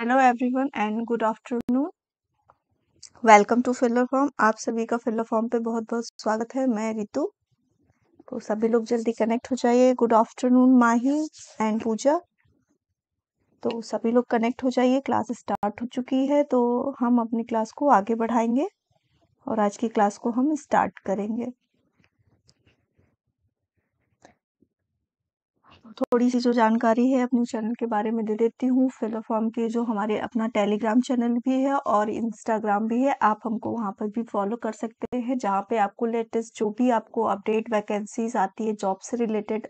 Hello everyone and good afternoon. Welcome to filler form. आप सभी का फिल्लर फॉर्म पे बहुत बहुत स्वागत है। मैं रितु। तो सभी लोग जल्दी कनेक्ट हो जाइए। Good afternoon Mahi and Pooja. तो सभी लोग कनेक्ट हो जाइए। क्लास स्टार्ट हो चुकी है तो हम अपनी क्लास को आगे बढ़ाएंगे और आज की क्लास को हम स्टार्ट करेंगे। थोड़ी सी जो जानकारी है अपने चैनल के बारे में दे देती हूँ। फिल्लर फॉर्म के जो हमारे अपना टेलीग्राम चैनल भी है और इंस्टाग्राम भी है, आप हमको वहाँ पर भी फॉलो कर सकते हैं, जहाँ पे आपको लेटेस्ट जो भी आपको अपडेट वैकेंसीज आती है, जॉब से रिलेटेड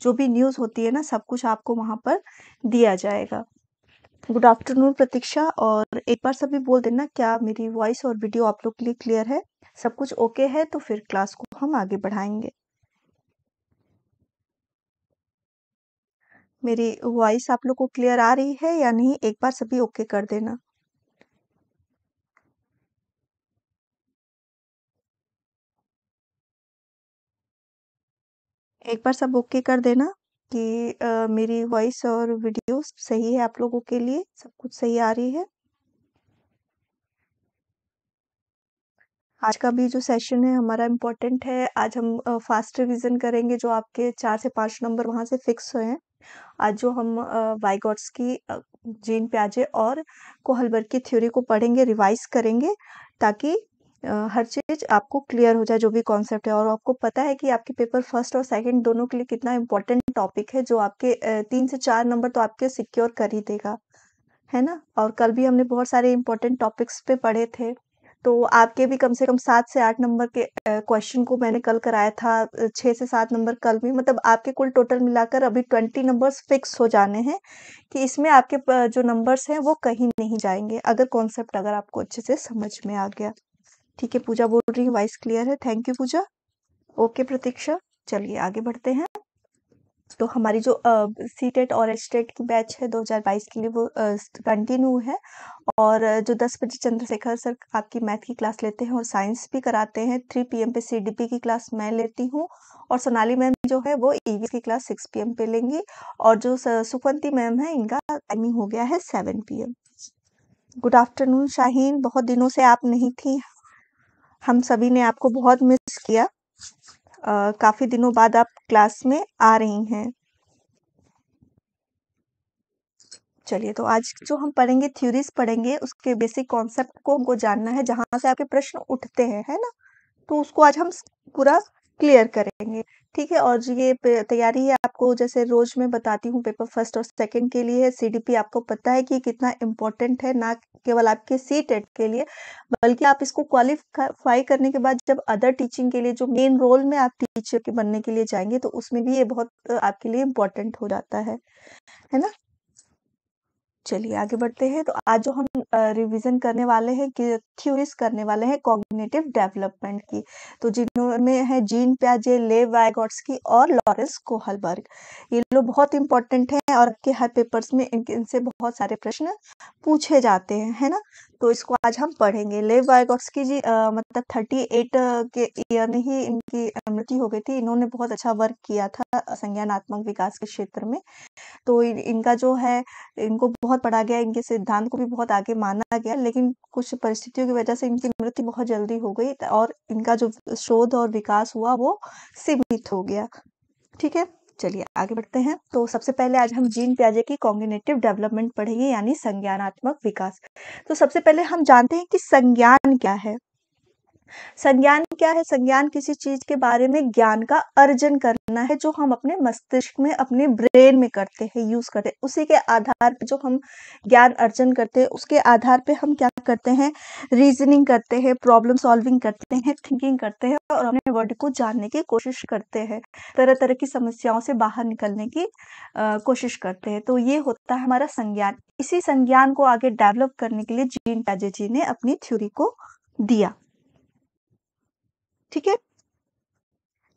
जो भी न्यूज़ होती है ना, सब कुछ आपको वहाँ पर दिया जाएगा। Good afternoon Pratiksha. और एक बार सभी बोल देना क्या मेरी वॉइस और वीडियो आप लोग के लिए क्लियर है, सब कुछ ओके है, तो फिर क्लास को हम आगे बढ़ाएंगे। मेरी वॉइस आप लोग को क्लियर आ रही है या नहीं, एक बार सभी ओके कर देना। एक बार सब ओके कर देना कि मेरी वॉइस और वीडियो सही है, आप लोगों के लिए सब कुछ सही आ रही है। आज का भी जो सेशन है हमारा इम्पोर्टेंट है। आज हम फास्ट रिवीजन करेंगे। जो आपके 4 से 5 नंबर वहाँ से फिक्स हुए हैं, आज जो हम वायगोत्स्की, जीन पियाजे और कोहलबर्ग की थ्योरी को पढ़ेंगे, रिवाइज करेंगे, ताकि हर चीज आपको क्लियर हो जाए जो भी कॉन्सेप्ट है। और आपको पता है कि आपके पेपर फर्स्ट और सेकंड दोनों के लिए कितना इम्पोर्टेंट टॉपिक है, जो आपके 3 से 4 नंबर तो आपके सिक्योर कर ही देगा, है ना। और कल भी हमने बहुत सारे इम्पोर्टेंट टॉपिक्स पे पढ़े थे, तो आपके भी कम से कम 7 से 8 नंबर के क्वेश्चन को मैंने कल कराया था, 6 से 7 नंबर कल भी, मतलब आपके कुल टोटल मिलाकर अभी 20 नंबर्स फिक्स हो जाने हैं कि इसमें आपके जो नंबर्स हैं वो कहीं नहीं जाएंगे, अगर कॉन्सेप्ट अगर आपको अच्छे से समझ में आ गया। ठीक है, पूजा बोल रही है वॉइस क्लियर है, thank you Pooja. Okay Pratiksha, चलिए आगे बढ़ते हैं। तो हमारी जो CTET और STET की बैच है 2022 के लिए, वो कंटिन्यू है। और जो 10 बजे चंद्रशेखर सर आपकी मैथ की क्लास लेते हैं और साइंस भी कराते हैं। 3 PM पे CDP की क्लास मैं लेती हूँ और सोनाली मैम जो है वो EVS की क्लास 6 PM पे लेंगी। और जो सुखवंती मैम है, इनका टाइमिंग हो गया है 7 PM। गुड आफ्टरनून शाहिन, बहुत दिनों से आप नहीं थी, हम सभी ने आपको बहुत मिस किया। काफी दिनों बाद आप क्लास में आ रही हैं। चलिए, तो आज जो हम पढ़ेंगे थ्योरीज पढ़ेंगे, उसके बेसिक कॉन्सेप्ट को हमको जानना है, जहां से आपके प्रश्न उठते हैं, है ना, तो उसको आज हम पूरा क्लियर करेंगे। ठीक है। और ये तैयारी है आपको, जैसे रोज मैं बताती हूँ पेपर फर्स्ट और सेकंड के लिए CDP, आपको पता है कि कितना इम्पोर्टेंट है, ना केवल आपके CTET के लिए, बल्कि आप इसको क्वालिफाई करने के बाद जब अदर टीचिंग के लिए, जो मेन रोल में आप टीचर के बनने के लिए जाएंगे, तो उसमें भी ये बहुत आपके लिए इम्पोर्टेंट हो जाता है ना। चलिए आगे बढ़ते हैं। तो आज जो हम रिवीजन करने वाले हैं, कि थ्योरीज करने वाले हैं कॉग्निटिव डेवलपमेंट की, तो जिन्होंने है जीन पियाजे, लेव वायगोत्स्की और लॉरेंस कोहलबर्ग। ये लोग बहुत इंपॉर्टेंट हैं और आपके हर पेपर्स में इनसे बहुत सारे प्रश्न पूछे जाते हैं, है ना। तो इसको आज हम पढ़ेंगे। लेव वायगोत्स्की जी मतलब 38 के ईयर में ही इनकी मृत्यु हो गई थी। इन्होंने बहुत अच्छा वर्क किया था संज्ञानात्मक विकास के क्षेत्र में। तो इनका जो है, इनको बहुत पढ़ा गया, इनके सिद्धांत को भी बहुत आगे माना गया, लेकिन कुछ परिस्थितियों की वजह से इनकी मृत्यु बहुत जल्दी हो गई और इनका जो शोध और विकास हुआ वो सीमित हो गया। ठीक है, चलिए आगे बढ़ते हैं। तो सबसे पहले आज हम जीन पियाजे की कॉग्निटिव डेवलपमेंट पढ़ेंगे, यानी संज्ञानात्मक विकास। तो सबसे पहले हम जानते हैं कि संज्ञान क्या है। संज्ञान क्या है? संज्ञान किसी चीज के बारे में ज्ञान का अर्जन करना है, जो हम अपने मस्तिष्क में, अपने ब्रेन में करते हैं, यूज करते हैं। उसी के आधार पे जो हम ज्ञान अर्जन करते हैं, उसके आधार पे हम क्या करते हैं, रीजनिंग करते हैं, प्रॉब्लम सॉल्विंग करते हैं, थिंकिंग करते हैं और अपने वर्ड को जानने की कोशिश करते हैं, तरह तरह की समस्याओं से बाहर निकलने की कोशिश करते हैं। तो ये होता है हमारा संज्ञान। इसी संज्ञान को आगे डेवलप करने के लिए जीन पियाजे जी ने अपनी थ्योरी को दिया। ठीक है।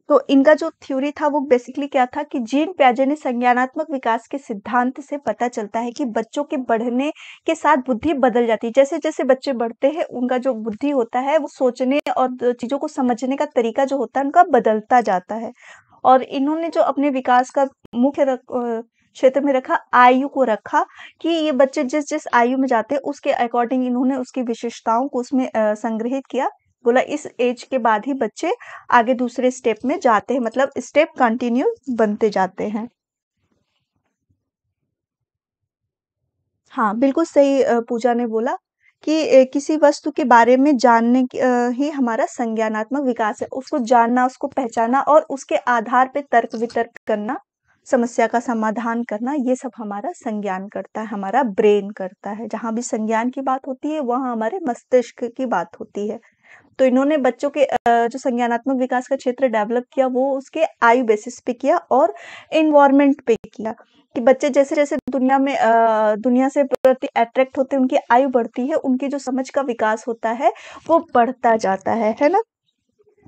तो इनका जो थ्योरी था वो बेसिकली क्या था कि जीन पियाजे ने संज्ञानात्मक विकास के सिद्धांत से पता चलता है कि बच्चों के बढ़ने के साथ बुद्धि बदल जाती है। जैसे जैसे बच्चे बढ़ते हैं, उनका जो बुद्धि होता है वो सोचने और चीजों को समझने का तरीका जो होता है उनका बदलता जाता है। और इन्होंने जो अपने विकास का मुख्य क्षेत्र में रखा, आयु को रखा कि ये बच्चे जिस जिस आयु में जाते हैं उसके अकॉर्डिंग इन्होंने उसकी विशेषताओं को उसमें संग्रहित किया। बोला इस एज के बाद ही बच्चे आगे दूसरे स्टेप में जाते हैं, मतलब स्टेप कंटिन्यू बनते जाते हैं। हाँ बिल्कुल सही पूजा ने बोला कि किसी वस्तु के बारे में जानने ही हमारा संज्ञानात्मक विकास है। उसको जानना, उसको पहचानना और उसके आधार पे तर्क वितर्क करना, समस्या का समाधान करना, ये सब हमारा संज्ञान करता है, हमारा ब्रेन करता है। जहाँ भी संज्ञान की बात होती है वहाँ हमारे मस्तिष्क की बात होती है। तो इन्होंने बच्चों के जो संज्ञानात्मक विकास का क्षेत्र डेवलप किया वो उसके आयु बेसिस पे किया और एनवायरनमेंट पे किया कि बच्चे जैसे जैसे दुनिया में दुनिया से प्रति अट्रैक्ट होते हैं, उनकी आयु बढ़ती है, उनकी जो समझ का विकास होता है वो बढ़ता जाता है ना।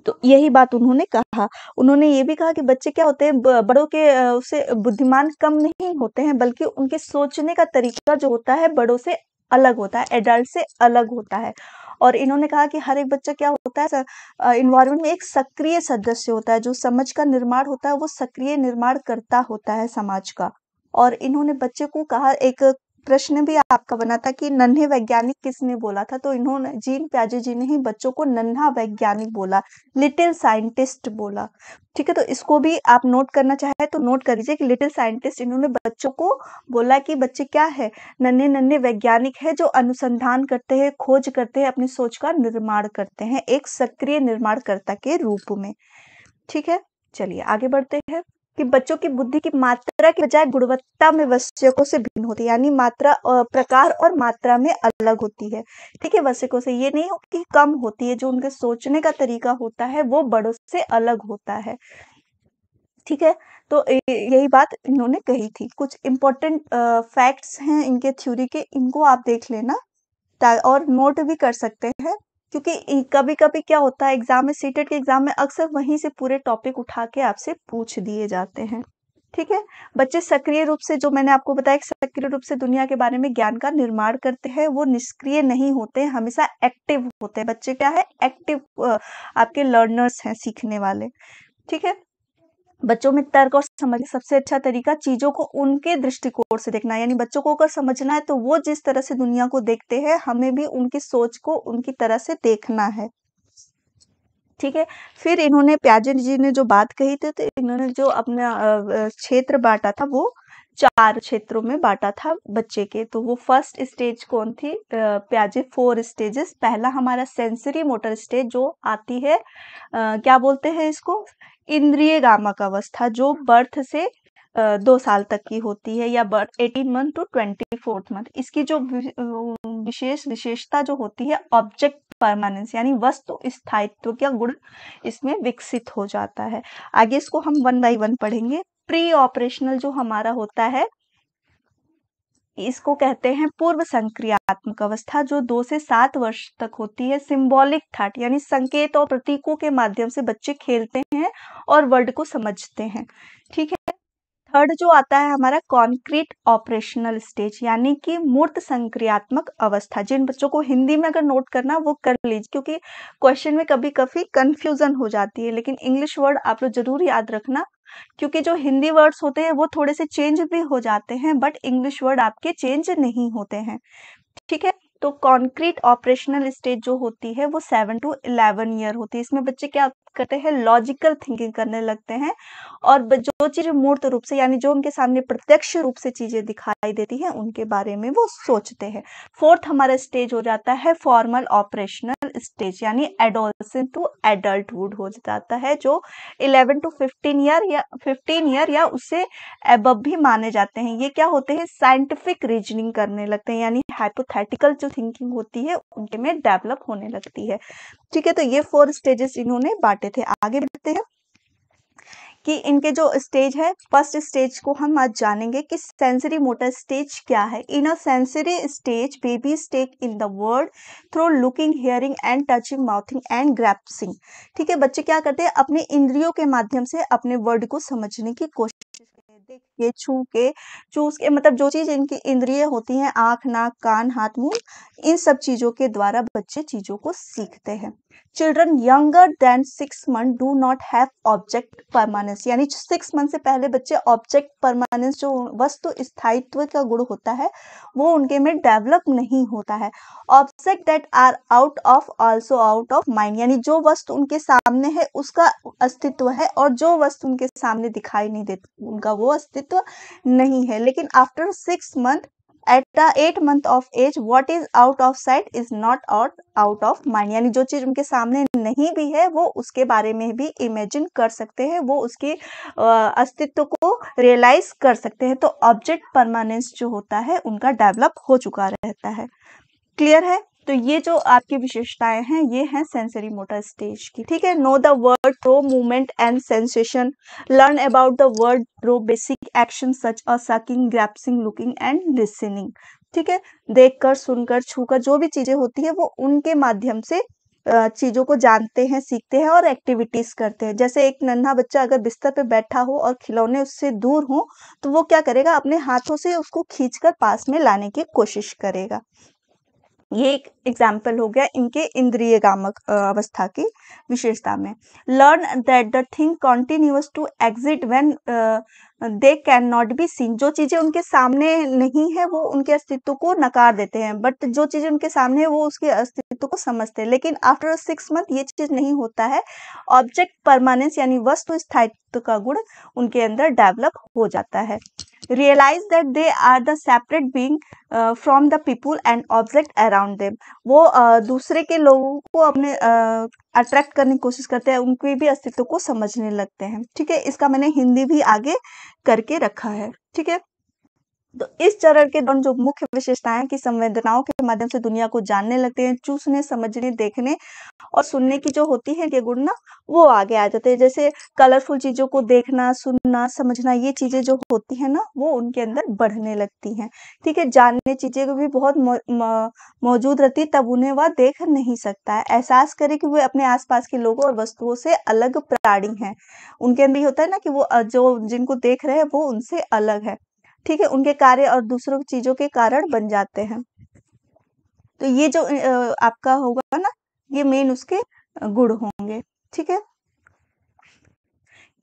तो यही बात उन्होंने कहा। उन्होंने ये भी कहा कि बच्चे क्या होते हैं, बड़ों के उससे बुद्धिमान कम नहीं होते हैं, बल्कि उनके सोचने का तरीका जो होता है बड़ों से अलग होता है, एडल्ट से अलग होता है। और इन्होंने कहा कि हर एक बच्चा क्या होता है, एनवायरनमेंट में एक सक्रिय सदस्य होता है, जो समाज का निर्माण होता है वो सक्रिय निर्माण करता होता है समाज का। और इन्होंने बच्चे को कहा, एक प्रश्न भी आपका बना था कि नन्हे वैज्ञानिक किसने बोला था, तो इन्होंने जीन पियाजे जी ने ही बच्चों को नन्हा वैज्ञानिक बोला, लिटिल साइंटिस्ट बोला। ठीक है, तो इसको भी आप नोट करना चाहे तो नोट कर लीजिए कि लिटिल साइंटिस्ट इन्होंने बच्चों को बोला कि बच्चे क्या है, नन्हे नन्हे वैज्ञानिक है जो अनुसंधान करते हैं, खोज करते हैं, अपनी सोच का निर्माण करते हैं एक सक्रिय निर्माणकर्ता के रूप में। ठीक है, चलिए आगे बढ़ते हैं कि बच्चों की बुद्धि की मात्रा के बजाय गुणवत्ता में वयस्कों से भिन्न होती है, यानी मात्रा प्रकार और मात्रा में अलग होती है। ठीक है, वयस्कों से ये नहीं कि कम होती है, जो उनके सोचने का तरीका होता है वो बड़ों से अलग होता है। ठीक है, तो यही बात इन्होंने कही थी। कुछ इम्पोर्टेंट फैक्ट्स हैं इनके थ्योरी के, इनको आप देख लेना और नोट भी कर सकते हैं, क्योंकि कभी कभी क्या होता है एग्जाम में, सीटेट के एग्जाम में अक्सर वहीं से पूरे टॉपिक उठा के आपसे पूछ दिए जाते हैं। ठीक है, बच्चे सक्रिय रूप से, जो मैंने आपको बताया, सक्रिय रूप से दुनिया के बारे में ज्ञान का निर्माण करते हैं, वो निष्क्रिय नहीं होते, हमेशा एक्टिव होते हैं। बच्चे क्या है, एक्टिव आपके लर्नर्स हैं, सीखने वाले। ठीक है, बच्चों में तर्क और समझ सबसे अच्छा तरीका चीजों को उनके दृष्टिकोण से देखना, यानी बच्चों को अगर समझना है तो वो जिस तरह से दुनिया को देखते हैं हमें भी उनकी सोच को उनकी तरह से देखना है। ठीक है, फिर इन्होंने पियाजे जी ने जो बात कही थी, तो इन्होंने जो अपना क्षेत्र बांटा था वो चार क्षेत्रों में बांटा था बच्चे के। तो वो फर्स्ट स्टेज कौन थी, पियाजे 4 स्टेजेस। पहला हमारा सेंसरी मोटर स्टेज जो आती है, क्या बोलते हैं इसको, इंद्रिय गामक अवस्था, जो बर्थ से 2 साल तक की होती है, या बर्थ 18 मंथ टू 24 मंथ। इसकी जो विशेष विशेषता जो होती है ऑब्जेक्ट परमानेंस, यानी वस्तु स्थायित्व का गुण इसमें विकसित हो जाता है। आगे इसको हम 1 बाय 1 पढ़ेंगे। प्री ऑपरेशनल जो हमारा होता है, इसको कहते हैं पूर्व संक्रियात्मक अवस्था, जो 2 से 7 वर्ष तक होती है। सिंबॉलिक थॉट, यानी संकेत और प्रतीकों के माध्यम से बच्चे खेलते हैं और वर्ल्ड को समझते हैं। ठीक है, थर्ड जो आता है हमारा कॉन्क्रीट ऑपरेशनल स्टेज, यानी कि मूर्त संक्रियात्मक अवस्था। जिन बच्चों को हिंदी में अगर नोट करना वो कर लीजिए, क्योंकि क्वेश्चन में कभी कभी कंफ्यूजन हो जाती है, लेकिन इंग्लिश वर्ड आप लोग जरूर याद रखना, क्योंकि जो हिंदी वर्ड्स होते हैं वो थोड़े से चेंज भी हो जाते हैं, बट इंग्लिश वर्ड आपके चेंज नहीं होते हैं। ठीक है, तो कॉन्क्रीट ऑपरेशनल स्टेज जो होती है वो 7 टू 11 ईयर होती है। इसमें बच्चे क्या करते हैं, लॉजिकल थिंकिंग करने लगते हैं और जो चीज मूर्त रूप से, यानी जो उनके सामने प्रत्यक्ष रूप से चीजें दिखाई देती हैं उनके बारे में वो सोचते हैं। फोर्थ हमारा स्टेज हो जाता है फॉर्मल ऑपरेशनल स्टेज, यानी एडोलसेंस टू एडल्टहुड हो जाता है, जो 11 टू 15 ईयर या उससे अबव भी माने जाते हैं। ये क्या होते हैं, साइंटिफिक रीजनिंग करने लगते हैं, यानी हाइपोथेटिकल जो थिंकिंग होती है उनके में डेवलप होने लगती है। ठीक है, तो ये 4 स्टेजेस इन्होंने बांटे थे। आगे बढ़ते हैं कि इनके जो स्टेज है, फर्स्ट स्टेज को हम आज जानेंगे कि सेंसरी मोटर स्टेज क्या है। In a sensory stage babies take in the world through looking, hearing and touching, mouthing and grasping. ठीक है, बच्चे क्या करते हैं, अपने इंद्रियों के माध्यम से अपने वर्ल्ड को समझने की कोशिश देख के, चूस के मतलब जो चीज इनकी इंद्रिय होती हैं, आंख, नाक, कान, हाथ, मुंह, इन सब चीजों के द्वारा बच्चे चीजों को सीखते हैं। Children younger than 6 month do not have object permanence, यानी 6 मंथ से पहले बच्चे ऑब्जेक्ट परमानेंस, जो वस्तु स्थायित्व का गुण होता है, वो उनके में डेवलप नहीं होता है। Object that are out of also out of mind, यानी जो वस्तु उनके सामने है उसका अस्तित्व है और जो वस्तु उनके सामने दिखाई नहीं देती उनका वो अस्तित्व नहीं है। लेकिन after 6 month At the 8 month of age, what is out of sight is not out of mind. यानी जो चीज उनके सामने नहीं भी है वो उसके बारे में भी इमेजिन कर सकते हैं, वो उसके अस्तित्व को रियलाइज कर सकते हैं। तो ऑब्जेक्ट परमानेंस जो होता है उनका डेवलप हो चुका रहता है। क्लियर है? तो ये जो आपकी विशेषताएं हैं ये हैं सेंसरी मोटर स्टेज की। ठीक है। Know the world, through, movement and sensation, learn about the world, through, basic action such और sucking, grasping, looking and listening. ठीक है। देखकर, सुनकर, छूकर जो भी चीजें होती है वो उनके माध्यम से चीजों को जानते हैं, सीखते हैं और एक्टिविटीज करते हैं। जैसे एक नन्हा बच्चा अगर बिस्तर पे बैठा हो और खिलौने उससे दूर हो तो वो क्या करेगा, अपने हाथों से उसको खींचकर पास में लाने की कोशिश करेगा। ये एक एग्जाम्पल हो गया इनके इंद्रियगामक अवस्था की विशेषता में। Learn that the thing continues to exist when they can not be seen, जो चीजें उनके सामने नहीं है वो उनके अस्तित्व को नकार देते हैं, बट जो चीजें उनके सामने है वो उसके अस्तित्व को समझते हैं। लेकिन आफ्टर 6 मंथ ये चीज नहीं होता है, ऑब्जेक्ट परमानेंस यानी वस्तु स्थायित्व का गुण उनके अंदर डेवलप हो जाता है। Realise that they are the separate being from the people and object around them, वो दूसरे के लोगों को अपने अट्रैक्ट करने की कोशिश करते हैं, उनके भी अस्तित्व को समझने लगते हैं। ठीक है। इसका मैंने हिंदी भी आगे करके रखा है। ठीक है। तो इस चरण के दौरान जो मुख्य विशेषताएं कि संवेदनाओं के माध्यम से दुनिया को जानने लगते हैं, चूसने, समझने, देखने और सुनने की जो होती है ये गुण ना वो आगे आ जाते हैं। जैसे कलरफुल चीजों को देखना, सुनना, समझना, ये चीजें जो होती है ना वो उनके अंदर बढ़ने लगती हैं। ठीक है। जानने चीजें भी बहुत मौजूद रहती है, तब उन्हें वह देख नहीं सकता है। एहसास करे कि वे अपने आसपास के लोगों और वस्तुओं से अलग प्राणी हैं, उनके अंदर ये होता है ना कि वो जो जिनको देख रहे हैं वो उनसे अलग है। ठीक है। उनके कार्य और दूसरों की चीजों के कारण बन जाते हैं। तो ये जो आपका होगा ना ये मेन उसके गुण होंगे। ठीक है।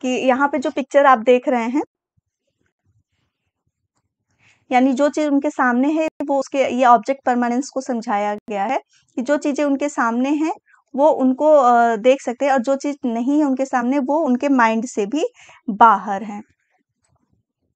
कि यहाँ पे जो पिक्चर आप देख रहे हैं यानी जो चीज उनके सामने है वो उसके, ये ऑब्जेक्ट परमानेंस को समझाया गया है कि जो चीजें उनके सामने हैं वो उनको देख सकते हैं और जो चीज नहीं है उनके सामने वो उनके माइंड से भी बाहर है।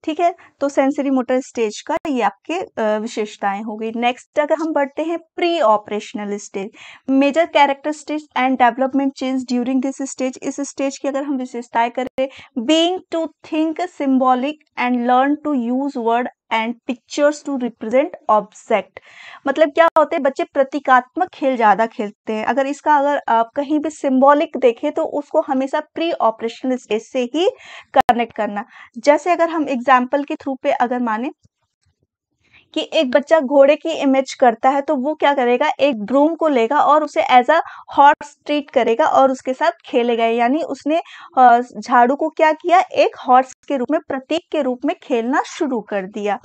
ठीक है। तो सेंसरी मोटर स्टेज का ये आपके विशेषताएं हो गई। नेक्स्ट अगर हम बढ़ते हैं pre operational stage, major characteristics and development change during this stage. इस स्टेज की अगर हम विशेषताएं करें, being to think symbolic and learn to use word and pictures to represent object. मतलब क्या होते हैं बच्चे प्रतीकात्मक खेल ज्यादा खेलते हैं। अगर इसका अगर आप कहीं भी सिंबॉलिक देखें तो उसको हमेशा प्री ऑपरेशनल स्टेज से ही कनेक्ट करना। जैसे अगर हम एग्जाम्पल के थ्रू पे अगर माने कि एक बच्चा घोड़े की इमेज करता है तो वो क्या करेगा, एक ब्रूम को लेगा और उसे एज अ हॉर्स ट्रीट करेगा और उसके साथ खेलेगा। यानी उसने झाड़ू को क्या किया, एक हॉर्स के रूप में, प्रतीक के रूप में खेलना शुरू कर दिया।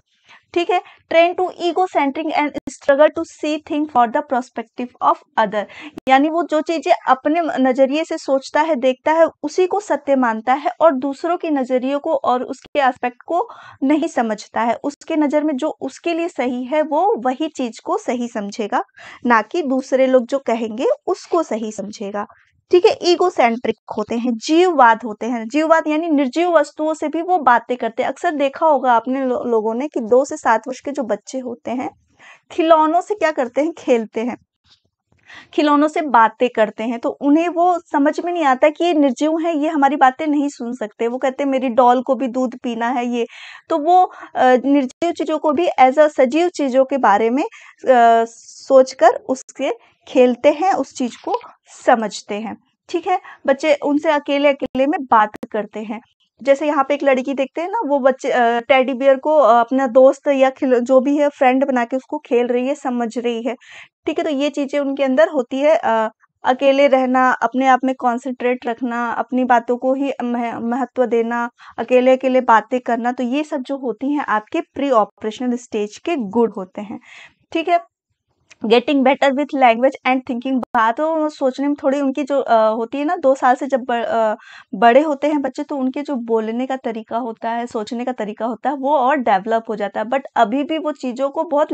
ठीक है। Train to ego centring and struggle to see thing for the prospective of other, यानी वो जो चीजें अपने नजरिए से सोचता है, देखता है, उसी को सत्य मानता है और दूसरों के नजरियों को और उसके एस्पेक्ट को नहीं समझता है। उसके नजर में जो उसके लिए सही है वो वही चीज को सही समझेगा, ना कि दूसरे लोग जो कहेंगे उसको सही समझेगा। ठीक है। ईगो सेंट्रिक होते हैं, जीववाद होते हैं। जीववाद यानी निर्जीव वस्तुओं से भी वो बातें करते हैं। अक्सर देखा होगा आपने लोगों ने कि 2 से 7 वर्ष के जो बच्चे होते हैं खिलौनों से क्या करते हैं, खेलते हैं, खिलौनों से बातें करते हैं। तो उन्हें वो समझ में नहीं आता कि ये निर्जीव है, ये हमारी बातें नहीं सुन सकते। वो कहते हैं मेरी डॉल को भी दूध पीना है ये, तो वो निर्जीव चीजों को भी एज अ सजीव चीजों के बारे में सोचकर उसके खेलते हैं, उस चीज को समझते हैं। ठीक है। बच्चे उनसे अकेले अकेले में बात करते हैं। जैसे यहाँ पे एक लड़की देखते हैं ना, वो बच्चे टेडी बियर को अपना दोस्त या जो भी है फ्रेंड बना के उसको खेल रही है, समझ रही है। ठीक है। तो ये चीजें उनके अंदर होती है अकेले रहना, अपने आप में कंसंट्रेट रखना, अपनी बातों को ही महत्व देना, अकेले अकेले बातें करना, तो ये सब जो होती हैं आपके प्री ऑपरेशनल स्टेज के गुण होते हैं। ठीक है, getting better with language and thinking, बातों सोचने में थोड़ी उनकी जो होती है ना, 2 साल से जब बड़े होते हैं बच्चे तो उनके जो बोलने का तरीका होता है, सोचने का तरीका होता है वो और डेवलप हो जाता है, बट अभी भी वो चीज़ों को बहुत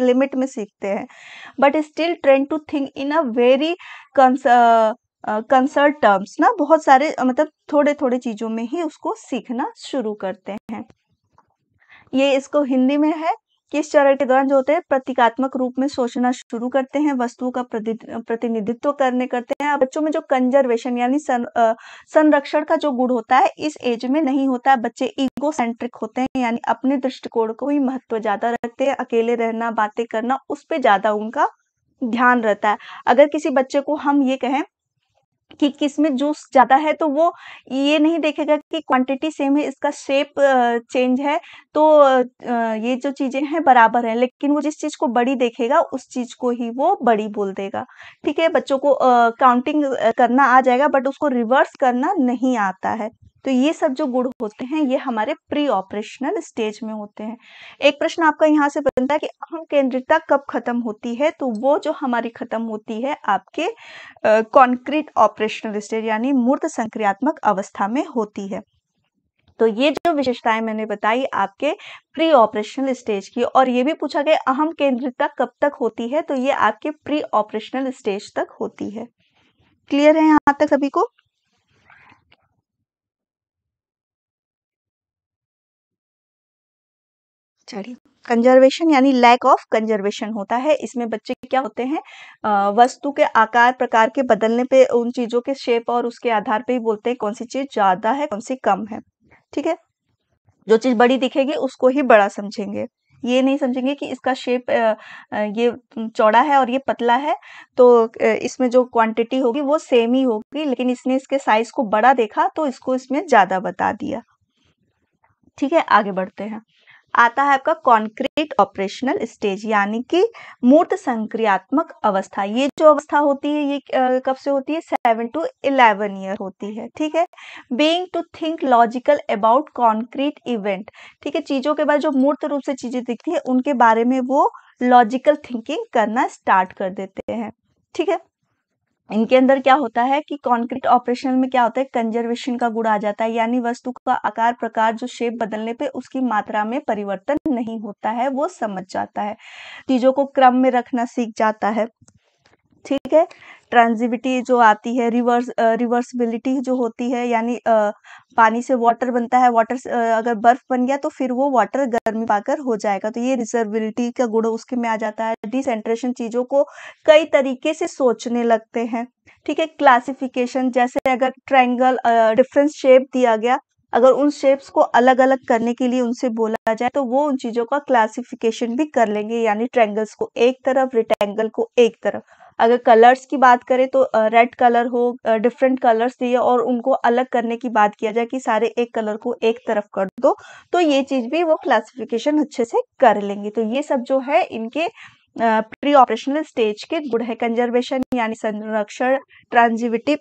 लिमिट में सीखते हैं, but still train to think in a very concrete terms ना, बहुत सारे मतलब थोड़े थोड़े चीज़ों में ही उसको सीखना शुरू करते हैं। ये इसको हिंदी में है किस चरण के दौरान जो होते हैं प्रतीकात्मक रूप में सोचना शुरू करते हैं, वस्तुओं का प्रतिनिधित्व करते हैं। बच्चों में जो कंजर्वेशन यानी संरक्षण का जो गुण होता है इस एज में नहीं होता। बच्चे ईगो सेंट्रिक होते हैं यानी अपने दृष्टिकोण को ही महत्व ज्यादा रखते हैं, अकेले रहना, बातें करना, उस पर ज्यादा उनका ध्यान रहता है। अगर किसी बच्चे को हम ये कहें कि किसमें जूस ज़्यादा है तो वो ये नहीं देखेगा कि क्वांटिटी सेम है, इसका शेप चेंज है, तो ये जो चीज़ें हैं बराबर है, लेकिन वो जिस चीज़ को बड़ी देखेगा उस चीज़ को ही वो बड़ी बोल देगा। ठीक है, बच्चों को काउंटिंग करना आ जाएगा बट उसको रिवर्स करना नहीं आता है। तो ये सब जो गुण होते हैं ये हमारे प्री ऑपरेशनल स्टेज में होते हैं। एक प्रश्न आपका यहाँ से बनता है कि अहम केंद्रितता कब खत्म होती है, तो वो जो हमारी खत्म होती है आपके कॉन्क्रीट ऑपरेशनल स्टेज यानी मूर्त संक्रियात्मक अवस्था में होती है। तो ये जो विशेषताएं मैंने बताई आपके प्री ऑपरेशनल स्टेज की, और ये भी पूछा गया अहम केंद्रितता कब तक होती है, तो ये आपके प्री ऑपरेशनल स्टेज तक होती है। क्लियर है यहाँ तक सभी को? कंजर्वेशन यानी लैक ऑफ कंजर्वेशन होता है, इसमें बच्चे क्या होते हैं वस्तु के आकार प्रकार के बदलने पे, उन चीजों के शेप और उसके आधार पे ही बोलते हैं कौन सी चीज ज्यादा है कौन सी कम है। ठीक है, जो चीज बड़ी दिखेगी उसको ही बड़ा समझेंगे, ये नहीं समझेंगे कि इसका शेप ये चौड़ा है और ये पतला है तो इसमें जो क्वांटिटी होगी वो सेम ही होगी, लेकिन इसने इसके साइज को बड़ा देखा तो इसको इसमें ज्यादा बता दिया। ठीक है, आगे बढ़ते हैं। आता है आपका कॉन्क्रीट ऑपरेशनल स्टेज यानी कि मूर्त संक्रियात्मक अवस्था। ये जो अवस्था होती है ये कब से होती है? 7 to 11 ईयर होती है। ठीक है, being to think logical about concrete event. ठीक है, चीज़ों के बाद जो मूर्त रूप से चीज़ें दिखती है उनके बारे में वो लॉजिकल थिंकिंग करना स्टार्ट कर देते हैं। ठीक है, इनके अंदर क्या होता है कि कॉन्क्रीट ऑपरेशनल में क्या होता है कंजर्वेशन का गुण आ जाता है, यानी वस्तु का आकार प्रकार जो शेप बदलने पे उसकी मात्रा में परिवर्तन नहीं होता है, वो समझ जाता है, चीजों को क्रम में रखना सीख जाता है। ठीक है, ट्रांजिविटी जो आती है, रिवर्सिबिलिटी जो होती है, यानी पानी से वाटर बनता है, वाटर अगर बर्फ बन गया तो फिर वो वाटर गर्मी पाकर हो जाएगा, तो ये रिवर्सिबिलिटी का गुण उसके में आ जाता है। डिसेंट्रेशन, चीजों को कई तरीके से सोचने लगते हैं। ठीक है, क्लासिफिकेशन, जैसे अगर ट्रायंगल डिफरेंट शेप दिया गया, अगर उन शेप्स को अलग अलग करने के लिए उनसे बोला जाए तो वो उन चीजों का क्लासिफिकेशन भी कर लेंगे, यानी ट्रायंगल्स को एक तरफ, रेक्टेंगल को एक तरफ। अगर कलर्स की बात करें तो रेड कलर हो, डिफरेंट कलर्स दिए और उनको अलग करने की बात किया जाए कि सारे एक कलर को एक तरफ कर दो, तो ये चीज भी वो क्लासिफिकेशन अच्छे से कर लेंगे। तो ये सब जो है इनके प्री ऑपरेशनल स्टेज के गुण है। कंजर्वेशन यानी संरक्षण, ट्रांजिविटी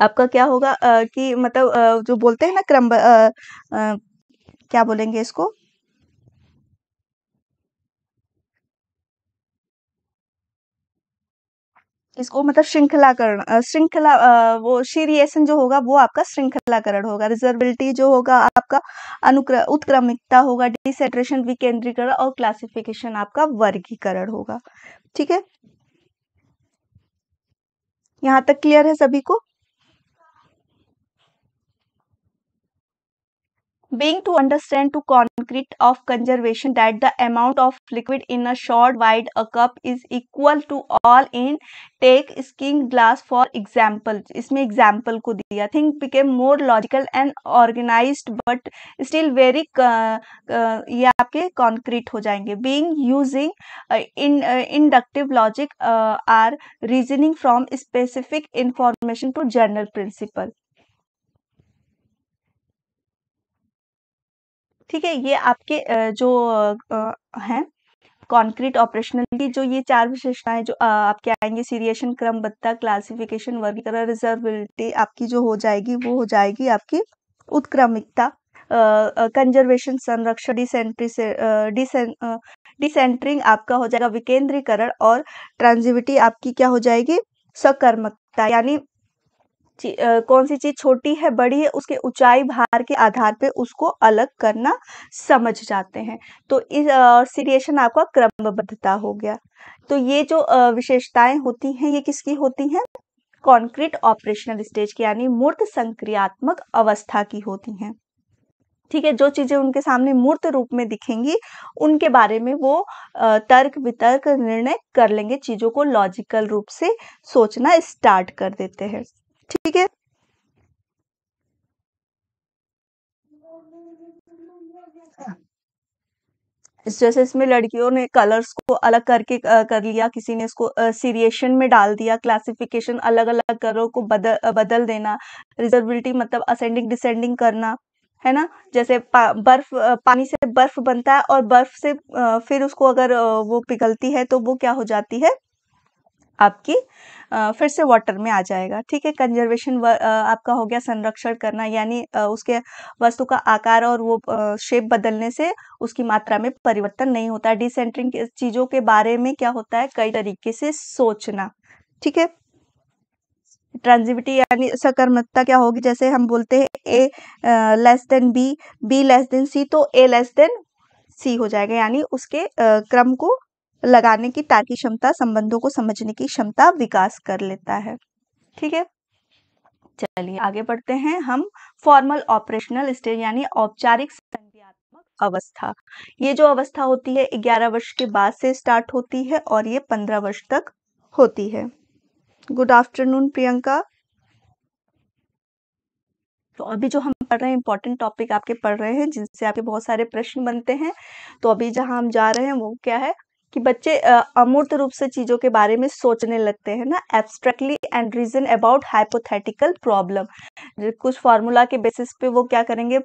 आपका क्या होगा कि मतलब जो बोलते हैं ना क्रम, क्या बोलेंगे इसको, मतलब श्रृंखलाकरण, श्रृंखला वो सीरिएशन जो होगा वो आपका श्रृंखलाकरण होगा। रिजर्विलिटी जो होगा आपका उत्क्रमिकता होगा, डिसेंट्रेशन विकेंद्रीकरण, और क्लासिफिकेशन आपका वर्गीकरण होगा। ठीक है, यहाँ तक क्लियर है सभी को? Being to understand to concrete of conservation that the amount of liquid in a short wide a cup is equal to all in take skiing glass for example, इसमें example को दिया। Think became more logical and organized but still very ये आपके concrete हो जाएंगे। Being using inductive logic are reasoning from specific information to general principle। ठीक है, ये आपके जो हैं कॉन्क्रीट ऑपरेशनल की जो ये चार विशेषताएं जो आपके आएंगे, सीरिएशन, क्रमबद्धता, क्लासिफिकेशन, वर्गीकरण, रिजर्वेबिलिटी, आपकी जो हो जाएगी वो हो जाएगी आपकी उत्क्रमिकता, कंजर्वेशन, संरक्षण, डिसेंटरिंग आपका हो जाएगा विकेंद्रीकरण, और ट्रांजिविटी आपकी क्या हो जाएगी सकर्मकता, यानी कौन सी चीज छोटी है बड़ी है उसके ऊंचाई भार के आधार पे उसको अलग करना समझ जाते हैं। तो इस सीरिएशन आपका क्रमबद्धता हो गया। तो ये जो विशेषताएं होती हैं ये किसकी होती हैं? कॉन्क्रीट ऑपरेशनल स्टेज की, यानी मूर्त संक्रियात्मक अवस्था की होती हैं। ठीक है, जो चीजें उनके सामने मूर्त रूप में दिखेंगी उनके बारे में वो तर्क वितर्क निर्णय कर लेंगे, चीजों को लॉजिकल रूप से सोचना स्टार्ट कर देते हैं। ठीक है, जैसे इसमें लड़कियों ने कलर्स को अलग करके कर लिया, किसी ने इसको सीरिएशन में डाल दिया, क्लासिफिकेशन अलग अलग कलरों को बदल देना, रिजर्वेबिलिटी मतलब असेंडिंग डिसेंडिंग करना, है ना। जैसे पानी से बर्फ बनता है और बर्फ से फिर उसको अगर वो पिघलती है तो वो क्या हो जाती है आपकी फिर से वाटर में आ जाएगा। ठीक है, कंजर्वेशन आपका हो गया संरक्षण करना, यानी उसके वस्तु का आकार और वो शेप बदलने से उसकी मात्रा में परिवर्तन नहीं होता है। डिसेंटरिंग चीजों के बारे में क्या होता है कई तरीके से सोचना। ठीक है, ट्रांजिविटी यानी सकर्मकता क्या होगी, जैसे हम बोलते हैं A less than B, B less than C, तो ए लेस देन सी हो जाएगा, यानी उसके क्रम को लगाने की तार्किक क्षमता, संबंधों को समझने की क्षमता विकास कर लेता है। ठीक है, चलिए आगे बढ़ते हैं हम। फॉर्मल ऑपरेशनल स्टेज यानी औपचारिक संज्ञात्मक अवस्था, ये जो अवस्था होती है 11 वर्ष के बाद से स्टार्ट होती है और ये 15 वर्ष तक होती है। Good afternoon Priyanka. तो अभी जो हम पढ़ रहे हैं इंपॉर्टेंट टॉपिक आपके पढ़ रहे हैं जिनसे आपके बहुत सारे प्रश्न बनते हैं। तो अभी जहां हम जा रहे हैं वो क्या है कि बच्चे अमूर्त रूप से चीजों के बारे में सोचने लगते हैं ना, abstractly and reason about hypothetical problem. कुछ फार्मूला के बेसिस पे वो क्या करेंगे,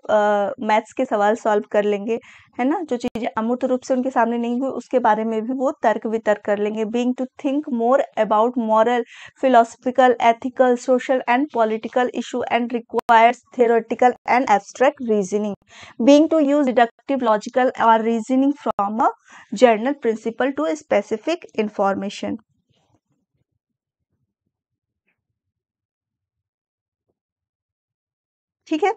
मैथ्स के सवाल सॉल्व कर लेंगे, है ना। जो चीजें अमूर्त रूप से उनके सामने नहीं हुई उसके बारे में भी वो तर्क वितर्क कर लेंगे। Being to think more about moral, philosophical, ethical, social and political issue and requires theoretical and abstract reasoning. Being to use deductive logical और reasoning from a general principle to specific information. ठीक है,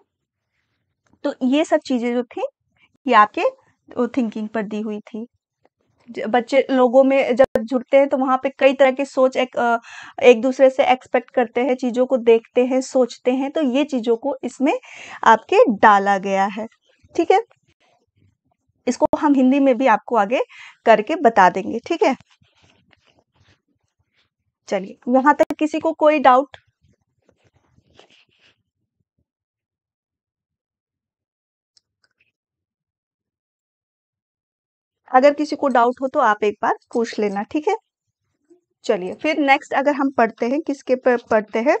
तो ये सब चीजें जो थी ये आपके थिंकिंग पर दी हुई थी। बच्चे लोगों में जब जुड़ते हैं तो वहां पे कई तरह की सोच एक दूसरे से एक्सपेक्ट करते हैं, चीजों को देखते हैं, सोचते हैं, तो ये चीजों को इसमें आपके डाला गया है। ठीक है, इसको हम हिंदी में भी आपको आगे करके बता देंगे। ठीक है, चलिए यहां तक किसी को कोई डाउट? अगर किसी को डाउट हो तो आप एक बार पूछ लेना। ठीक है, चलिए फिर नेक्स्ट अगर हम पढ़ते हैं किसके पर पढ़ते हैं,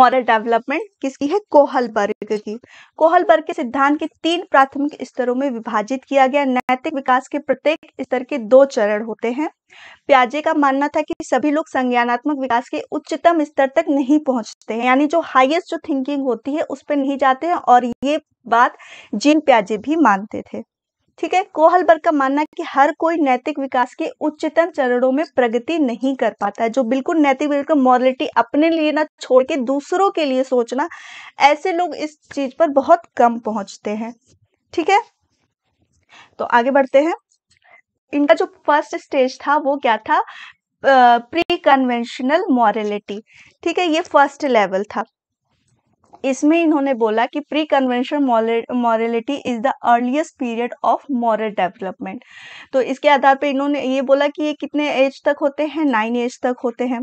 मॉरल डेवलपमेंट किसकी है, कोहलबर्ग की। कोहलबर्ग के सिद्धांत के 3 प्राथमिक स्तरों में विभाजित किया गया। नैतिक विकास के प्रत्येक स्तर के 2 चरण होते हैं। पियाजे का मानना था कि सभी लोग संज्ञानात्मक विकास के उच्चतम स्तर तक नहीं पहुंचते हैं, यानी जो हाईएस्ट जो थिंकिंग होती है उस पर नहीं जाते हैं, और ये बात जीन पियाजे भी मानते थे। ठीक है, कोहलबर्ग का मानना है कि हर कोई नैतिक विकास के उच्चतम चरणों में प्रगति नहीं कर पाता है। जो बिल्कुल नैतिक मॉरलिटी अपने लिए ना छोड़ के दूसरों के लिए सोचना, ऐसे लोग इस चीज पर बहुत कम पहुंचते हैं। ठीक है, तो आगे बढ़ते हैं। इनका जो फर्स्ट स्टेज था वो क्या था, प्री कन्वेंशनल मॉरलिटी। ठीक है, ये फर्स्ट लेवल था। इसमें इन्होंने बोला कि pre conventional morality is the earliest period of moral development. तो इसके आधार पे इन्होंने ये बोला कि ये कितने एज तक होते हैं, 9 एज तक होते हैं।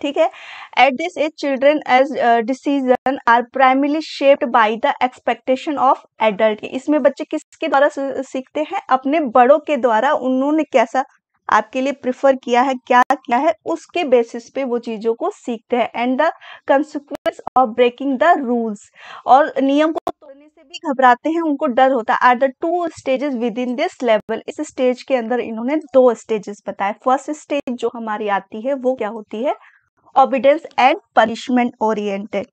ठीक है, at this age children age decision are primarily shaped by the expectation of adult. इसमें बच्चे किसके द्वारा सीखते हैं, अपने बड़ों के द्वारा, उन्होंने कैसा आपके लिए प्रिफर किया है, क्या क्या है, उसके बेसिस पे वो चीजों को सीखते हैं। And the consequence of breaking the rules, और नियम को तोड़ने से भी घबराते हैं, उनको डर होता है। Are the two stages within this level, इस स्टेज के अंदर इन्होंने दो स्टेजेस बताए। फर्स्ट स्टेज जो हमारी आती है वो क्या होती है, ऑबिडेंस एंड पनिशमेंट ओरिएंटेड।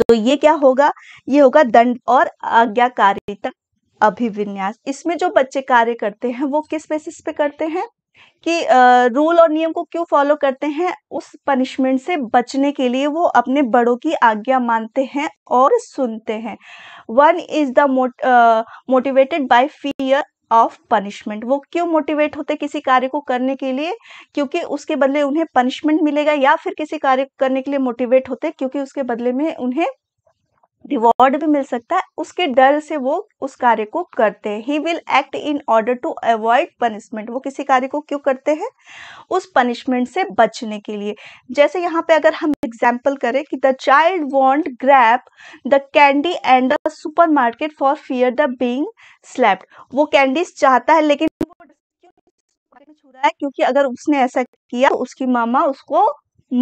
तो ये क्या होगा, ये होगा दंड और आज्ञाकारिता अभिविन्यास। इसमें जो बच्चे कार्य करते हैं वो किस बेसिस पे करते हैं कि रूल और नियम को क्यों फॉलो करते हैं, उस पनिशमेंट से बचने के लिए वो अपने बड़ों की आज्ञा मानते हैं और सुनते हैं। One is the motivated by fear of punishment. वो क्यों मोटिवेट होते किसी कार्य को करने के लिए, क्योंकि उसके बदले उन्हें पनिशमेंट मिलेगा, या फिर किसी कार्य करने के लिए मोटिवेट होते क्योंकि उसके बदले में उन्हें रिवॉर्ड भी मिल सकता है। उसके डर से वो उस कार्य को करते हैं। He will act in order to avoid punishment. वो किसी कार्य को क्यों करते हैं, उस पनिशमेंट से बचने के लिए। जैसे यहाँ पे अगर हम एग्जाम्पल करें कि the child won't grab the candy and the supermarket for fear the being slapped. वो कैंडीज चाहता है लेकिन वो क्यों छू रहा है, क्योंकि अगर उसने ऐसा किया तो उसकी मामा उसको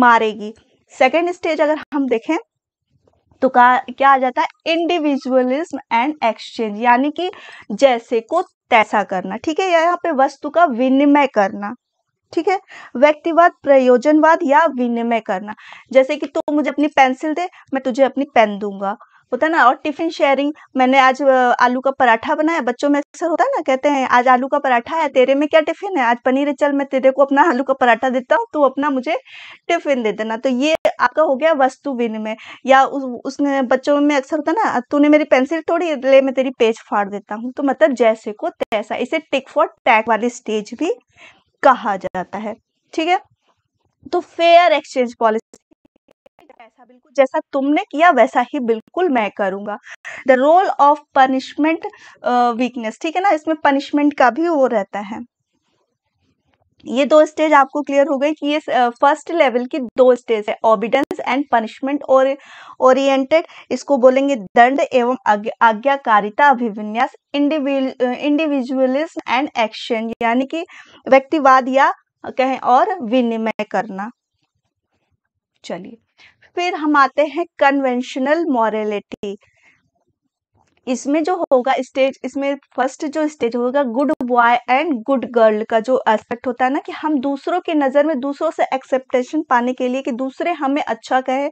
मारेगी। सेकेंड स्टेज अगर हम देखें तो क्या आ जाता है, इंडिविजुअलिज्म एंड एक्सचेंज, यानी कि जैसे को तैसा करना, ठीक है, या यहाँ पे वस्तु का विनिमय करना, ठीक है, व्यक्तिवाद, प्रयोजनवाद या विनिमय करना। जैसे कि तू मुझे अपनी पेंसिल दे, मैं तुझे अपनी पेन दूंगा, होता है ना। और टिफिन शेयरिंग, मैंने आज आलू का पराठा बनाया, बच्चों में अक्सर होता है ना, कहते हैं आज आलू का पराठा है, तेरे में क्या टिफिन है, आज पनीर है, चल मैं तेरे को अपना आलू का पराठा देता हूँ, तू अपना मुझे टिफिन दे देना। तो ये आपका हो गया वस्तु विनिमय। या उसने बच्चों में अक्सर होता है ना, तूने मेरी पेंसिल तोड़ी, ले मैं तेरी पेज फाड़ देता हूँ। तो मतलब जैसे को तैसा, इसे टिक फॉर टैक वाली स्टेज भी कहा जाता है, ठीक है। तो फेयर एक्सचेंज पॉलिसी, ऐसा बिल्कुल जैसा तुमने किया वैसा ही बिल्कुल मैं करूंगा। The role of punishment weakness, ठीक है ना, इसमें पनिशमेंट का भी वो रहता है। ये दो स्टेज आपको क्लियर हो गई कि ये फर्स्ट लेवल की दो स्टेज है, ऑबिडेंस एंड पनिशमेंट ओरिएंटेड, इसको बोलेंगे दंड एवं आज्ञाकारिता अभिविन्यास। इंडिविजुअलिज्म एंड एक्शन, यानी कि व्यक्तिवाद या कहें और विनिमय करना। चलिए फिर हम आते हैं कन्वेंशनल मॉरलिटी। इसमें जो होगा स्टेज, इसमें फर्स्ट जो स्टेज होगा good boy and good girl का जो एस्पेक्ट होता है ना, कि हम दूसरों के नज़र में दूसरों से एक्सेप्टेशन पाने के लिए कि दूसरे हमें अच्छा कहे,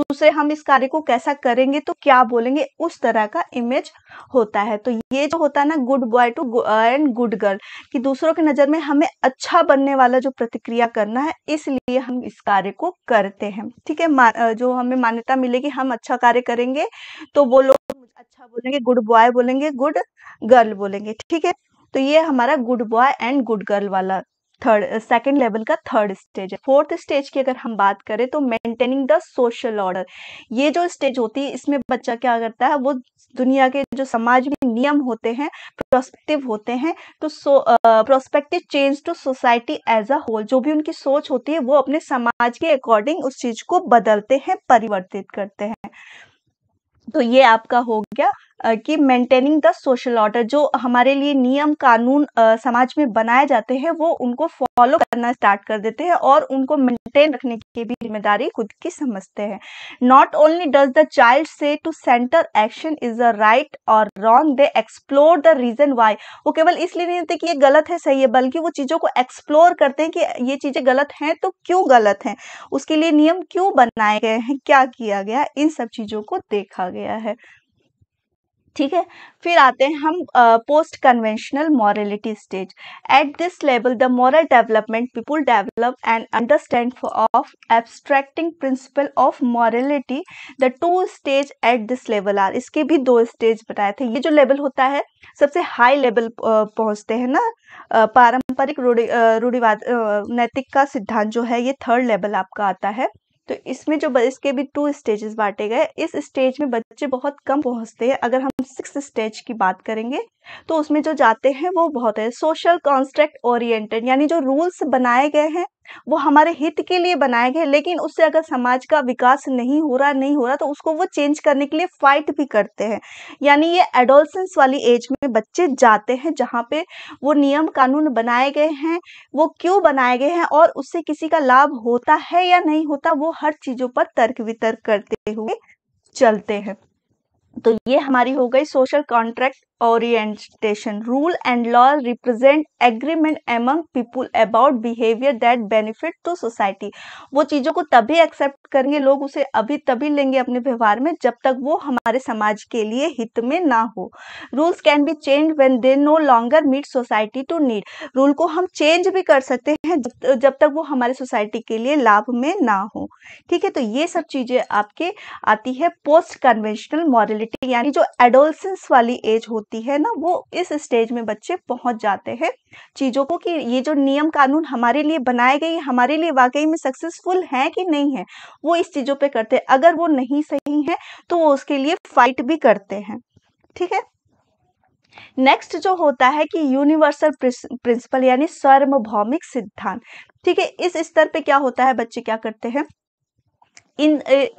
दूसरे हम इस कार्य को कैसा करेंगे तो क्या बोलेंगे, उस तरह का इमेज होता है। तो ये जो होता है ना good boy to and good girl, कि दूसरों के नज़र में हमें अच्छा बनने वाला जो प्रतिक्रिया करना है, इसलिए हम इस कार्य को करते हैं, ठीक है। जो हमें मान्यता मिलेगी हम अच्छा कार्य करेंगे तो वो लोग अच्छा बोलेंगे, गुड बॉय बोलेंगे, गुड गर्ल बोलेंगे, ठीक है। तो ये हमारा good boy and good girl वाला थर्ड, सेकंड लेवल का थर्ड स्टेज है। फोर्थ स्टेज की अगर हम बात करें तो मेंटेनिंग द सोशल ऑर्डर, ये जो स्टेज होती है इसमें बच्चा क्या करता है, वो दुनिया के जो समाज में नियम होते हैं प्रोस्पेक्टिव होते हैं, तो prospective change to society as a whole, जो भी उनकी सोच होती है वो अपने समाज के अकॉर्डिंग उस चीज को बदलते हैं, परिवर्तित करते हैं। तो ये आपका हो गया कि मेंटेनिंग द सोशल ऑर्डर, जो हमारे लिए नियम कानून समाज में बनाए जाते हैं वो उनको फॉलो करना स्टार्ट कर देते हैं और उनको मेंटेन रखने की भी जिम्मेदारी खुद की समझते हैं। Not only does the child से to center action is a right और wrong, they explore the reason why. वो केवल इसलिए नहीं होते कि ये गलत है सही है, बल्कि वो चीज़ों को एक्सप्लोर करते हैं कि ये चीज़ें गलत हैं तो क्यों गलत हैं, उसके लिए नियम क्यों बनाए गए हैं, क्या किया गया, इन सब चीज़ों को देखा गया है, ठीक है। फिर आते हैं हम post conventional morality stage. At this level the moral development people develop and understand of abstracting principle of morality. The two stage at this level are, इसके भी दो स्टेज बताए थे। ये जो लेवल होता है सबसे हाई लेवल पहुंचते हैं ना, पारंपरिक रूढ़िवाद नैतिक का सिद्धांत जो है, ये थर्ड लेवल आपका आता है। तो इसमें जो इसके भी टू स्टेजेस बांटे गए, इस स्टेज में बच्चे बहुत कम पहुंचते हैं। अगर हम सिक्स्थ स्टेज की बात करेंगे तो उसमें जो जाते हैं वो बहुत है। सोशल कॉन्स्ट्रक्ट ओरिएंटेड, यानी जो रूल्स बनाए गए हैं वो हमारे हित के लिए बनाए गए, लेकिन उससे अगर समाज का विकास नहीं हो रहा तो उसको वो चेंज करने के लिए फाइट भी करते हैं। यानी ये एडोलसेंस वाली एज में बच्चे जाते हैं जहाँ पे वो नियम कानून बनाए गए हैं वो क्यों बनाए गए हैं और उससे किसी का लाभ होता है या नहीं होता, वो हर चीज़ों पर तर्क वितर्क करते हुए चलते हैं। तो ये हमारी हो गई social contract orientation. Rule and law represent agreement among people about behaviour that benefit to society. वो चीज़ों को तभी एक्सेप्ट करेंगे लोग, उसे अभी तभी लेंगे अपने व्यवहार में जब तक वो हमारे समाज के लिए हित में ना हो। Rules can be change when they no longer meet society to need. Rule को हम चेंज भी कर सकते हैं जब तक वो हमारे सोसाइटी के लिए लाभ में ना हो। ठीक है, तो ये सब चीज़ें आपके आती है पोस्ट कन्वेंशनल मॉरलिटी, यानी जो एडोलसेंस वाली एज होती है ना, वो इस स्टेज में बच्चे पहुंच जाते हैं चीजों को कि ये जो नियम कानून हमारे लिए बनाए गए हमारे लिए वाकई में सक्सेसफुल हैं कि नहीं है। वो इस चीजों पे करते हैं, अगर वो नहीं सही है तो वो उसके लिए फाइट भी करते हैं। ठीक है, नेक्स्ट जो होता है कि यूनिवर्सल प्रिंसिपल यानी सार्वभौमिक सिद्धांत। ठीक है, इस स्तर पे क्या होता है बच्चे क्या करते हैं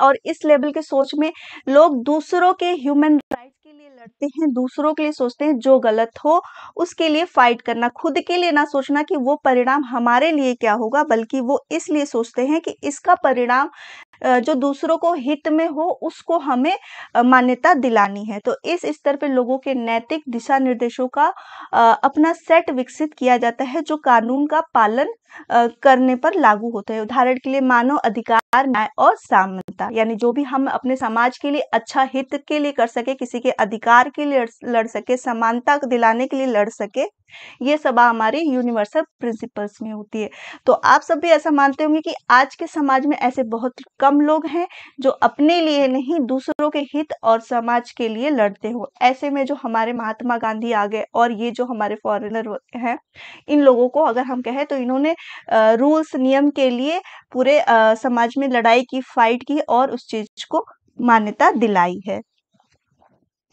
और इस लेवल के सोच में लोग दूसरों के ह्यूमन राइट्स के लिए लड़ते हैं, दूसरों के लिए सोचते हैं, जो गलत हो उसके लिए फाइट करना, खुद के लिए ना सोचना कि वो परिणाम हमारे लिए क्या होगा, बल्कि वो इसलिए सोचते हैं कि इसका परिणाम जो दूसरों को हित में हो उसको हमें मान्यता दिलानी है। तो इस स्तर पे लोगों के नैतिक दिशा निर्देशों का अपना सेट विकसित किया जाता है जो कानून का पालन करने पर लागू होता है। उदाहरण के लिए मानव अधिकार, न्याय और समानता, यानी जो भी हम अपने समाज के लिए अच्छा हित के लिए कर सके, किसी के अधिकार के लिए लड़ सके, समानता दिलाने के लिए लड़ सके, ये सब हमारे यूनिवर्सल प्रिंसिपल्स में होती है। तो आप सब भी ऐसा मानते होंगे कि आज के समाज में ऐसे बहुत कम लोग हैं जो अपने लिए नहीं दूसरों के हित और समाज के लिए लड़ते हो। ऐसे में जो हमारे महात्मा गांधी आ गए और ये जो हमारे फॉरेनर हैं, इन लोगों को अगर हम कहें तो इन्होंने रूल्स नियम के लिए पूरे समाज में लड़ाई की, फाइट की और उस चीज को मान्यता दिलाई है।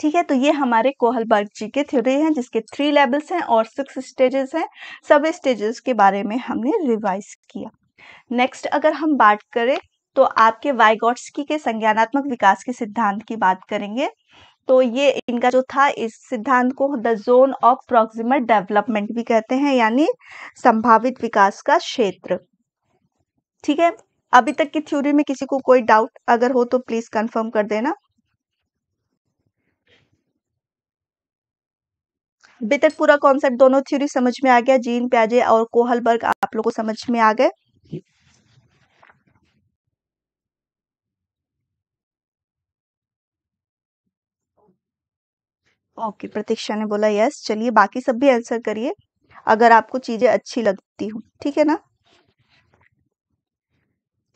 ठीक है, तो ये हमारे कोहलबर्ग जी के थ्योरी हैं जिसके 3 लेवल्स हैं और 6 स्टेजेस हैं। सब स्टेजेस के बारे में हमने रिवाइज किया। नेक्स्ट अगर हम बात करें तो आपके वायगोत्स्की के संज्ञानात्मक विकास के सिद्धांत की बात करेंगे। तो ये इनका जो था, इस सिद्धांत को the zone of proximal development भी कहते हैं, यानी संभावित विकास का क्षेत्र। ठीक है, अभी तक की थ्योरी में किसी को कोई डाउट अगर हो तो प्लीज कंफर्म कर देना। अभी तक पूरा कॉन्सेप्ट दोनों थ्योरी समझ में आ गया, जीन पियाजे और कोहलबर्ग आप लोगों को समझ में आ गए। ओके, प्रतीक्षा ने बोला यस। चलिए बाकी सब भी आंसर करिए अगर आपको चीजें अच्छी लगती हो। ठीक है ना,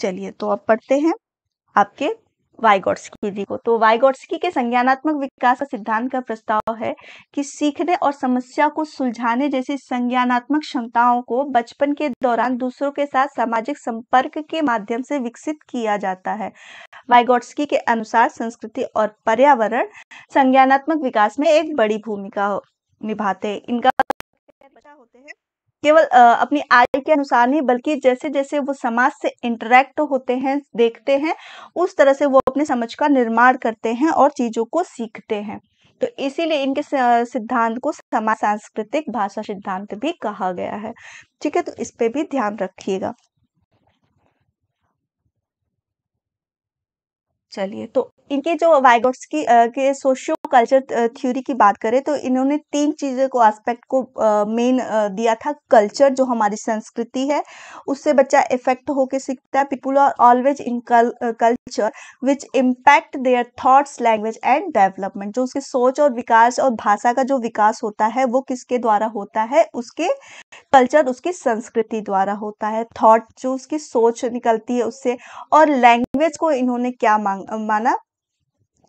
चलिए तो अब पढ़ते हैं आपके वायगोत्स्की जी को। तो वायगोत्स्की के संज्ञानात्मक विकास का सिद्धांत का प्रस्ताव है कि सीखने और समस्या को सुलझाने जैसी संज्ञानात्मक क्षमताओं को बचपन के दौरान दूसरों के साथ सामाजिक संपर्क के माध्यम से विकसित किया जाता है। वायगोत्स्की के अनुसार संस्कृति और पर्यावरण संज्ञानात्मक विकास में एक बड़ी भूमिका निभाते हैं। इनका होते हैं केवल अपनी आय के अनुसार नहीं, बल्कि जैसे जैसे वो समाज से इंटरेक्ट होते हैं, देखते हैं, उस तरह से वो अपने समझ का निर्माण करते हैं और चीजों को सीखते हैं। तो इसीलिए इनके सिद्धांत को समाज सांस्कृतिक भाषा सिद्धांत भी कहा गया है। ठीक है, तो इस पे भी ध्यान रखिएगा। चलिए, तो इनके जो वायगोत्स्की के सोशियो कल्चर थ्योरी की बात करें तो इन्होंने 3 चीज़ों को एस्पेक्ट को मेन दिया था। कल्चर जो हमारी संस्कृति है उससे बच्चा इफेक्ट होके सीखता है। People are always in culture which impact their thoughts, language and development. जो उसके सोच और विकास और भाषा का जो विकास होता है वो किसके द्वारा होता है, उसके कल्चर उसकी संस्कृति द्वारा होता है। थॉट जो उसकी सोच निकलती है उससे, और लैंग्वेज को इन्होंने क्या माना,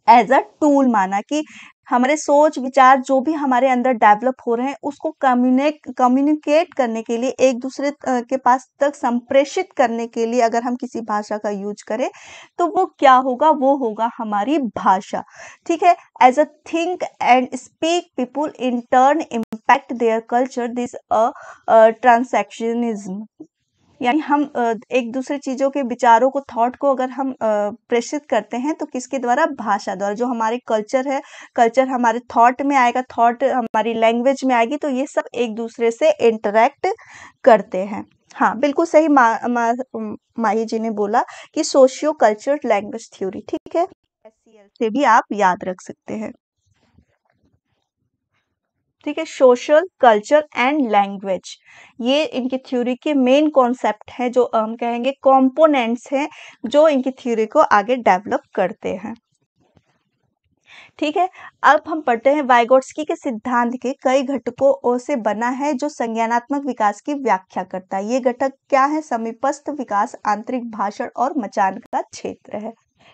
एज अ टूल माना कि हमारे सोच विचार जो भी हमारे अंदर डेवलप हो रहे हैं उसको कम्युनिकेट करने के लिए, एक दूसरे के पास तक संप्रेषित करने के लिए अगर हम किसी भाषा का यूज करें तो वो क्या होगा, वो होगा हमारी भाषा। ठीक है, as a think and speak people in turn impact their culture, this a transactionism. यानी हम एक दूसरे चीज़ों के विचारों को, थॉट को अगर हम प्रेषित करते हैं तो किसके द्वारा, भाषा द्वारा। जो हमारे कल्चर है, कल्चर हमारे थॉट में आएगा, थॉट हमारी लैंग्वेज में आएगी, तो ये सब एक दूसरे से इंटरेक्ट करते हैं। हाँ, बिल्कुल सही माही जी ने बोला कि सोशियो कल्चर लैंग्वेज थ्योरी। ठीक है, सीरियल से भी आप याद रख सकते हैं। ठीक है, सोशल, कल्चर एंड लैंग्वेज, ये इनकी थ्योरी के मेन कॉन्सेप्ट हैं, जो हम कहेंगे कंपोनेंट्स हैं जो इनकी थ्योरी को आगे डेवलप करते हैं। ठीक है, अब हम पढ़ते हैं वायगोत्स्की के सिद्धांत के कई घटकों से बना है जो संज्ञानात्मक विकास की व्याख्या करता है। ये घटक क्या है? समीपस्थ विकास, आंतरिक भाषण और मचान का क्षेत्र है।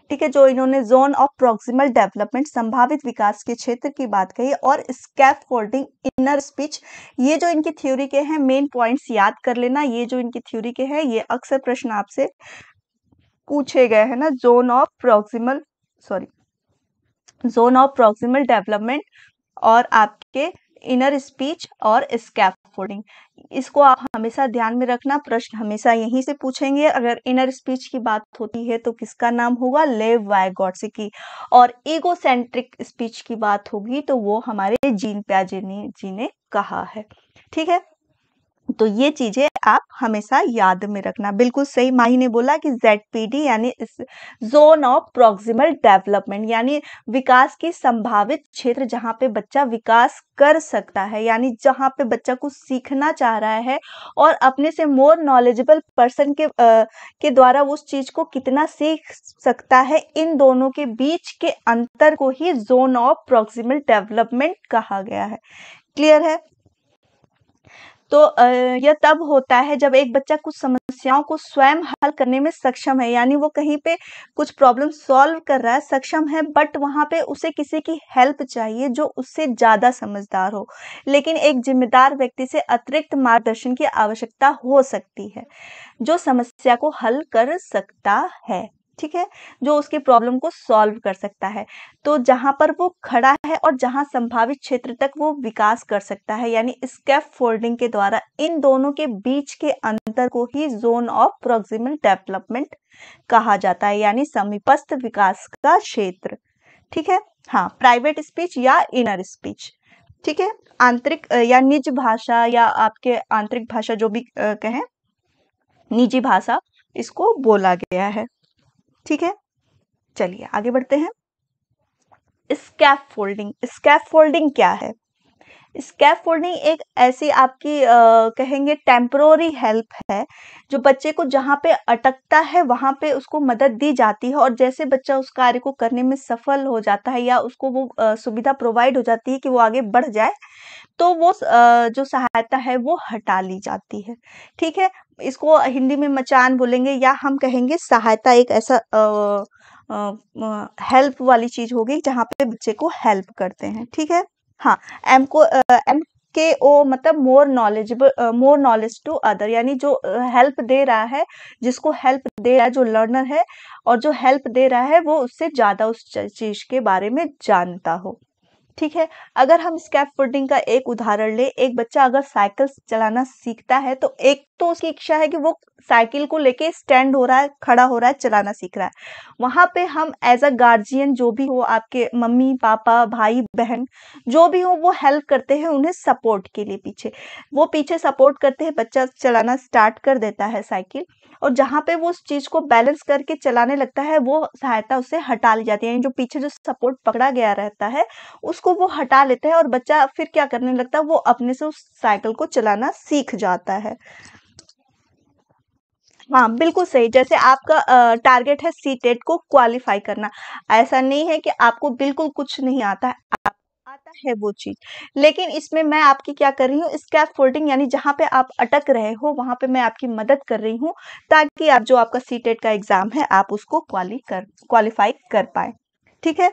ठीक है, जो इन्होंने जोन ऑफ प्रॉक्सिमल डेवलपमेंट, संभावित विकास के क्षेत्र की बात कही, और स्कैफोल्डिंग, इनर स्पीच, ये जो इनकी थ्योरी के हैं मेन पॉइंट्स याद कर लेना। ये जो इनकी थ्योरी के हैं, ये अक्सर प्रश्न आपसे पूछे गए हैं ना। जोन ऑफ प्रॉक्सिमल डेवलपमेंट और आपके इनर स्पीच और स्कैफोल्डिंग, इसको आप हमेशा ध्यान में रखना। प्रश्न हमेशा यहीं से पूछेंगे। अगर इनर स्पीच की बात होती है तो किसका नाम होगा? लेव वायगोत्स्की। और ईगोसेंट्रिक स्पीच की बात होगी तो वो हमारे जीन पियाजे जी ने कहा है। ठीक है, तो ये चीजें आप हमेशा याद में रखना। बिल्कुल सही माही ने बोला कि ZPD यानी जोन ऑफ प्रॉक्सिमल डेवलपमेंट, यानी विकास की संभावित क्षेत्र जहाँ पे बच्चा विकास कर सकता है, यानी जहाँ पे बच्चा कुछ सीखना चाह रहा है और अपने से मोर नॉलेजेबल पर्सन के द्वारा उस चीज को कितना सीख सकता है, इन दोनों के बीच के अंतर को ही जोन ऑफ प्रॉक्सिमल डेवलपमेंट कहा गया है। क्लियर है? तो यह तब होता है जब एक बच्चा कुछ समस्याओं को स्वयं हल करने में सक्षम है, यानी वो कहीं पे कुछ प्रॉब्लम सॉल्व कर रहा है, सक्षम है, बट वहाँ पे उसे किसी की हेल्प चाहिए जो उससे ज़्यादा समझदार हो, लेकिन एक जिम्मेदार व्यक्ति से अतिरिक्त मार्गदर्शन की आवश्यकता हो सकती है जो समस्या को हल कर सकता है। ठीक है, जो उसकी प्रॉब्लम को सॉल्व कर सकता है, तो जहां पर वो खड़ा है और जहां संभावित क्षेत्र तक वो विकास कर सकता है, यानी स्कैफोल्डिंग के द्वारा, इन दोनों के बीच के अंतर को ही जोन ऑफ प्रॉक्सिमल डेवलपमेंट कहा जाता है, यानी समीपस्थ विकास का क्षेत्र। ठीक है, हाँ, प्राइवेट स्पीच या इनर स्पीच। ठीक है, आंतरिक या निज भाषा, या आपके आंतरिक भाषा जो भी कहें, निजी भाषा इसको बोला गया है। ठीक है, चलिए आगे बढ़ते हैं। स्कैफोल्डिंग, स्कैफोल्डिंग क्या है? स्कैफोल्डिंग एक ऐसी आपकी कहेंगे टेम्पररी हेल्प है जो बच्चे को जहाँ पे अटकता है वहाँ पे उसको मदद दी जाती है, और जैसे बच्चा उस कार्य को करने में सफल हो जाता है या उसको वो सुविधा प्रोवाइड हो जाती है कि वो आगे बढ़ जाए, तो वो जो सहायता है वो हटा ली जाती है। ठीक है, इसको हिंदी में मचान बोलेंगे, या हम कहेंगे सहायता एक ऐसा हेल्प वाली चीज होगी जहाँ पे बच्चे को हेल्प करते हैं। ठीक है, हाँ, MKO मतलब मोर नॉलेज टू अदर, यानी जो हेल्प दे रहा है, जिसको हेल्प दे रहा है, जो लर्नर है और जो हेल्प दे रहा है वो उससे ज्यादा उस चीज के बारे में जानता हो। ठीक है, अगर हम स्कैफोल्डिंग का एक उदाहरण ले, एक बच्चा अगर साइकिल चलाना सीखता है तो एक तो उसकी इच्छा है कि वो साइकिल को लेके स्टैंड हो रहा है, खड़ा हो रहा है, चलाना सीख रहा है, वहां पे हम एज अ गार्जियन जो भी हो, आपके मम्मी पापा भाई बहन जो भी हो, वो हेल्प करते हैं उन्हें सपोर्ट के लिए, वो पीछे सपोर्ट करते हैं, बच्चा चलाना स्टार्ट कर देता है साइकिल, और जहाँ पे वो उस चीज को बैलेंस करके चलाने लगता है वो सहायता उससे हटा ली जाती है, जो पीछे जो सपोर्ट पकड़ा गया रहता है उसको वो हटा लेते हैं, और बच्चा फिर क्या करने लगता है, वो अपने से उस साइकिल को चलाना सीख जाता है। हाँ, बिल्कुल सही। जैसे आपका टारगेट है CTET को क्वालिफाई करना, ऐसा नहीं है कि आपको बिल्कुल कुछ नहीं आता है, आता है वो चीज, लेकिन इसमें मैं आपकी क्या कर रही हूँ, स्कैफोल्डिंग, यानी जहाँ पे आप अटक रहे हो वहां पे मैं आपकी मदद कर रही हूँ ताकि आप जो आपका CTET का एग्जाम है आप उसको क्वालिफाई कर पाए। ठीक है,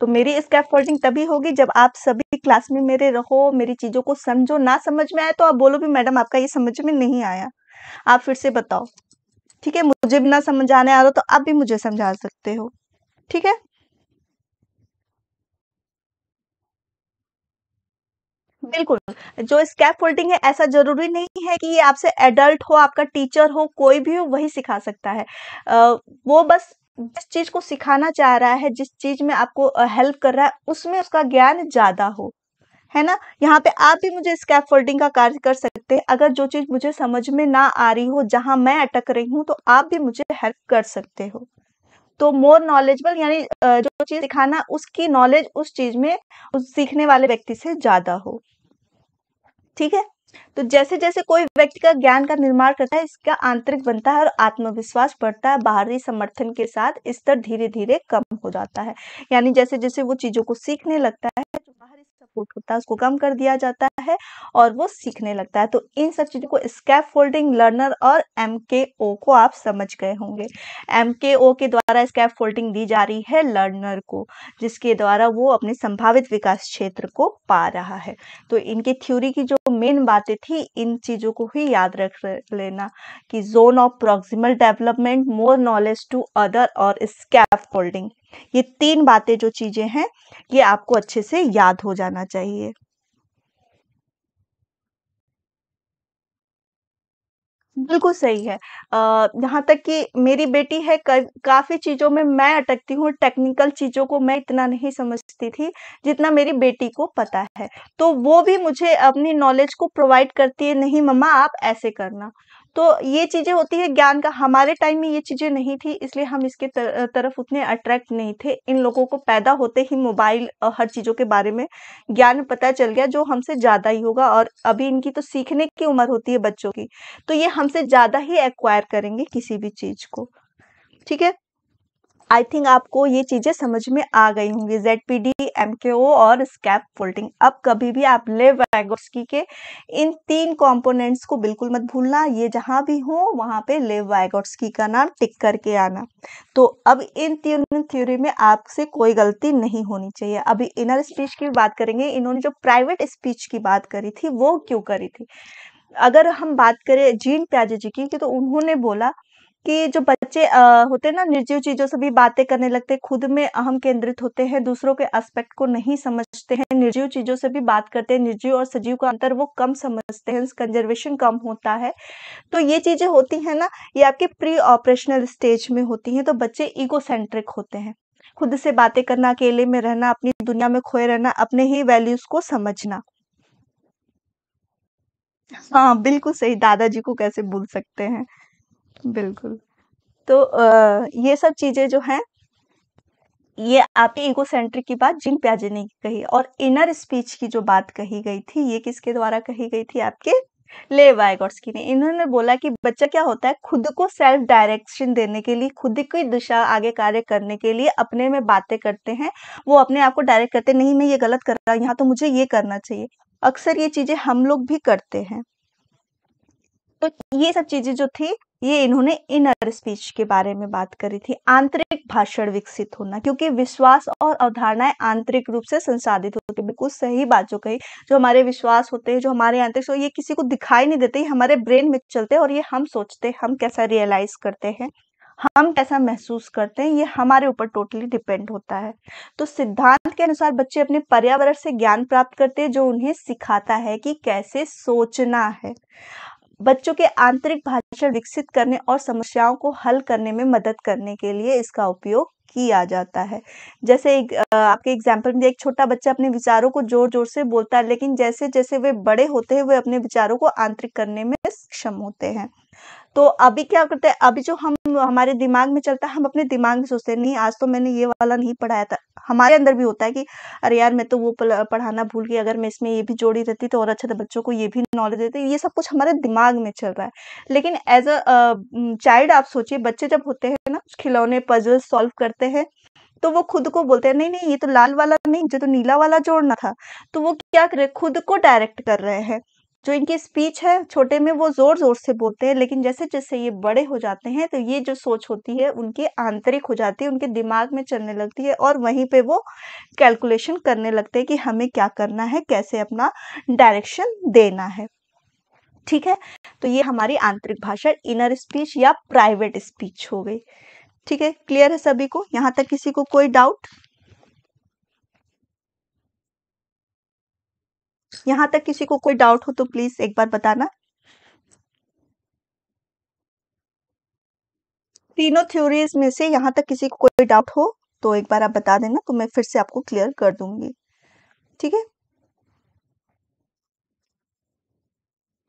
तो मेरी स्कैफोल्डिंग तभी होगी जब आप सभी क्लास में मेरे रहो, मेरी चीजों को समझो। ना समझ में आए तो आप बोलो भी मैडम आपका ये समझ में नहीं आया, आप फिर से बताओ। ठीक है, मुझे भी ना समझाने आ रहा तो आप भी मुझे समझा सकते हो। ठीक है, बिल्कुल। जो स्कैफोल्डिंग है, ऐसा जरूरी नहीं है कि ये आपसे एडल्ट हो, आपका टीचर हो, कोई भी हो, वही सिखा सकता है। वो बस जिस चीज को सिखाना चाह रहा है, जिस चीज में आपको हेल्प कर रहा है, उसमें उसका ज्ञान ज्यादा हो, है ना। यहाँ पे आप भी मुझे स्कैफोल्डिंग का कार्य कर सकते हैं। अगर जो चीज मुझे समझ में ना आ रही हो, जहां मैं अटक रही हूँ, तो आप भी मुझे हेल्प कर सकते हो। तो मोर नॉलेजेबल यानी जो चीज सिखाना उसकी नॉलेज उस चीज में उस सीखने वाले व्यक्ति से ज्यादा हो। ठीक है, तो जैसे जैसे कोई व्यक्ति का ज्ञान का निर्माण करता है, इसका आंतरिक बनता है और आत्मविश्वास बढ़ता है। बाहरी समर्थन के साथ स्तर धीरे धीरे कम हो जाता है, यानी जैसे जैसे वो चीजों को सीखने लगता है तो बाहरी सपोर्ट होता है उसको कम कर दिया जाता है और वो सीखने लगता है। तो इन सब चीजों को स्कैफोल्डिंग, लर्नर और MKO को आप समझ गए होंगे। MKO के द्वारा स्कैफोल्डिंग दी जा रही है लर्नर को, जिसके द्वारा वो अपने संभावित विकास क्षेत्र को पा रहा है। तो इनके थ्योरी की जो मेन बातें थी, इन चीजों को ही याद रख लेना कि zone of proximal development, more knowledge to other और स्कैफोल्डिंग, ये तीन बातें जो चीजें हैं ये आपको अच्छे से याद हो जाना चाहिए। बिल्कुल सही है। यहाँ तक कि मेरी बेटी है, काफी चीजों में मैं अटकती हूँ, टेक्निकल चीजों को मैं इतना नहीं समझती थी जितना मेरी बेटी को पता है, तो वो भी मुझे अपनी नॉलेज को प्रोवाइड करती है, नहीं मम्मा आप ऐसे करना। तो ये चीजें होती है ज्ञान का, हमारे टाइम में ये चीजें नहीं थी इसलिए हम इसके तरफ उतने अट्रैक्ट नहीं थे। इन लोगों को पैदा होते ही मोबाइल हर चीजों के बारे में ज्ञान पता चल गया, जो हमसे ज्यादा ही होगा। और अभी इनकी तो सीखने की उम्र होती है बच्चों की, तो ये हमसे ज्यादा ही एक्वायर करेंगे किसी भी चीज को। ठीक है, आई थिंक आपको ये चीजें समझ में आ गई होंगी, ZPD, MKO और स्कैफोल्डिंग। अब कभी भी आप लेव वायगोत्स्की के इन तीन कंपोनेंट्स को बिल्कुल मत भूलना, ये जहां भी हो वहां पे लेव वायगोत्स्की का नाम टिक करके आना। तो अब इन तीनों थ्योरी में आपसे कोई गलती नहीं होनी चाहिए। अभी इनर स्पीच की बात करेंगे, इन्होंने जो प्राइवेट स्पीच की बात करी थी वो क्यों करी थी? अगर हम बात करें जीन पियाजे जी की, तो उन्होंने बोला कि जो बच्चे होते हैं ना, निर्जीव चीजों से भी बातें करने लगते, खुद में अहम केंद्रित होते हैं, दूसरों के एस्पेक्ट को नहीं समझते हैं, निर्जीव चीजों से भी बात करते हैं, निर्जीव और सजीव का अंतर वो कम समझते हैं, कंजर्वेशन कम होता है। तो ये चीजें होती हैं ना, ये आपके प्री ऑपरेशनल स्टेज में होती हैं। तो बच्चे ईगो सेंट्रिक होते हैं, खुद से बातें करना, अकेले में रहना, अपनी दुनिया में खोए रहना, अपने ही वैल्यूज को समझना। हाँ बिल्कुल सही, दादाजी को कैसे भूल सकते हैं, बिल्कुल। तो ये सब चीजें जो हैं, ये आपके इकोसेंट्रिक की बात जीन पियाजे ने कही। और इनर स्पीच की जो बात कही गई थी, ये किसके द्वारा कही गई थी? आपके लेव वायगोत्स्की ने। इन्होंने बोला कि बच्चा क्या होता है, खुद को सेल्फ डायरेक्शन देने के लिए, खुद की दिशा आगे कार्य करने के लिए अपने में बातें करते हैं, वो अपने आप को डायरेक्ट करते, नहीं मैं ये गलत कर रहा हूँ, यहाँ तो मुझे ये करना चाहिए। अक्सर ये चीजें हम लोग भी करते हैं। तो ये सब चीजें जो थी, ये इन्होंने इनर स्पीच के बारे में बात करी थी। आंतरिक भाषण विकसित होना, क्योंकि विश्वास और अवधारणाएं आंतरिक रूप से संसाधित होती है। बिल्कुल सही बात जो कही, जो हमारे विश्वास होते हैं, जो हमारे आंतरिक, ये किसी को दिखाई नहीं देते, हमारे ब्रेन में चलते हैं और ये हम सोचते हैं, हम कैसा रियलाइज करते हैं, हम कैसा महसूस करते हैं, ये हमारे ऊपर टोटली डिपेंड होता है। तो सिद्धांत के अनुसार बच्चे अपने पर्यावरण से ज्ञान प्राप्त करते हैं, जो उन्हें सिखाता है कि कैसे सोचना है। बच्चों के आंतरिक भाषण विकसित करने और समस्याओं को हल करने में मदद करने के लिए इसका उपयोग किया जाता है। जैसे आपके एग्जाम्पल में एक छोटा बच्चा अपने विचारों को जोर जोर से बोलता है, लेकिन जैसे जैसे वे बड़े होते हैं वे अपने विचारों को आंतरिक करने में सक्षम होते हैं। तो अभी क्या करते हैं, अभी जो हम हमारे दिमाग में चलता है, हम अपने दिमाग में सोचते हैं, नहीं आज तो मैंने ये वाला नहीं पढ़ाया था। हमारे अंदर भी होता है कि अरे यार मैं तो वो पढ़ाना भूल गई, अगर मैं इसमें ये भी जोड़ी रहती तो और अच्छा था, बच्चों को ये भी नॉलेज देती। ये सब कुछ हमारे दिमाग में चल रहा है, लेकिन एज अ चाइल्ड आप सोचिए, बच्चे जब होते हैं ना, खिलौने पजल सॉल्व करते हैं, तो वो खुद को बोलते हैं नहीं नहीं ये तो लाल वाला नहीं, मुझे तो नीला वाला जोड़ना था। तो वो क्या कर रहे, खुद को डायरेक्ट कर रहे हैं। जो इनकी स्पीच है, छोटे में वो जोर जोर से बोलते हैं, लेकिन जैसे जैसे ये बड़े हो जाते हैं तो ये जो सोच होती है उनके आंतरिक हो जाती है, उनके दिमाग में चलने लगती है और वहीं पे वो कैलकुलेशन करने लगते हैं कि हमें क्या करना है, कैसे अपना डायरेक्शन देना है। ठीक है, तो ये हमारी आंतरिक भाषा, इनर स्पीच या प्राइवेट स्पीच हो गई। ठीक है, क्लियर है सभी को? यहाँ तक किसी को कोई डाउट? यहाँ तक किसी को कोई डाउट हो तो प्लीज एक बार बताना। तीनों थ्योरीज में से यहाँ तक किसी को कोई डाउट हो तो एक बार आप बता देना, तो मैं फिर से आपको क्लियर कर दूंगी। ठीक है,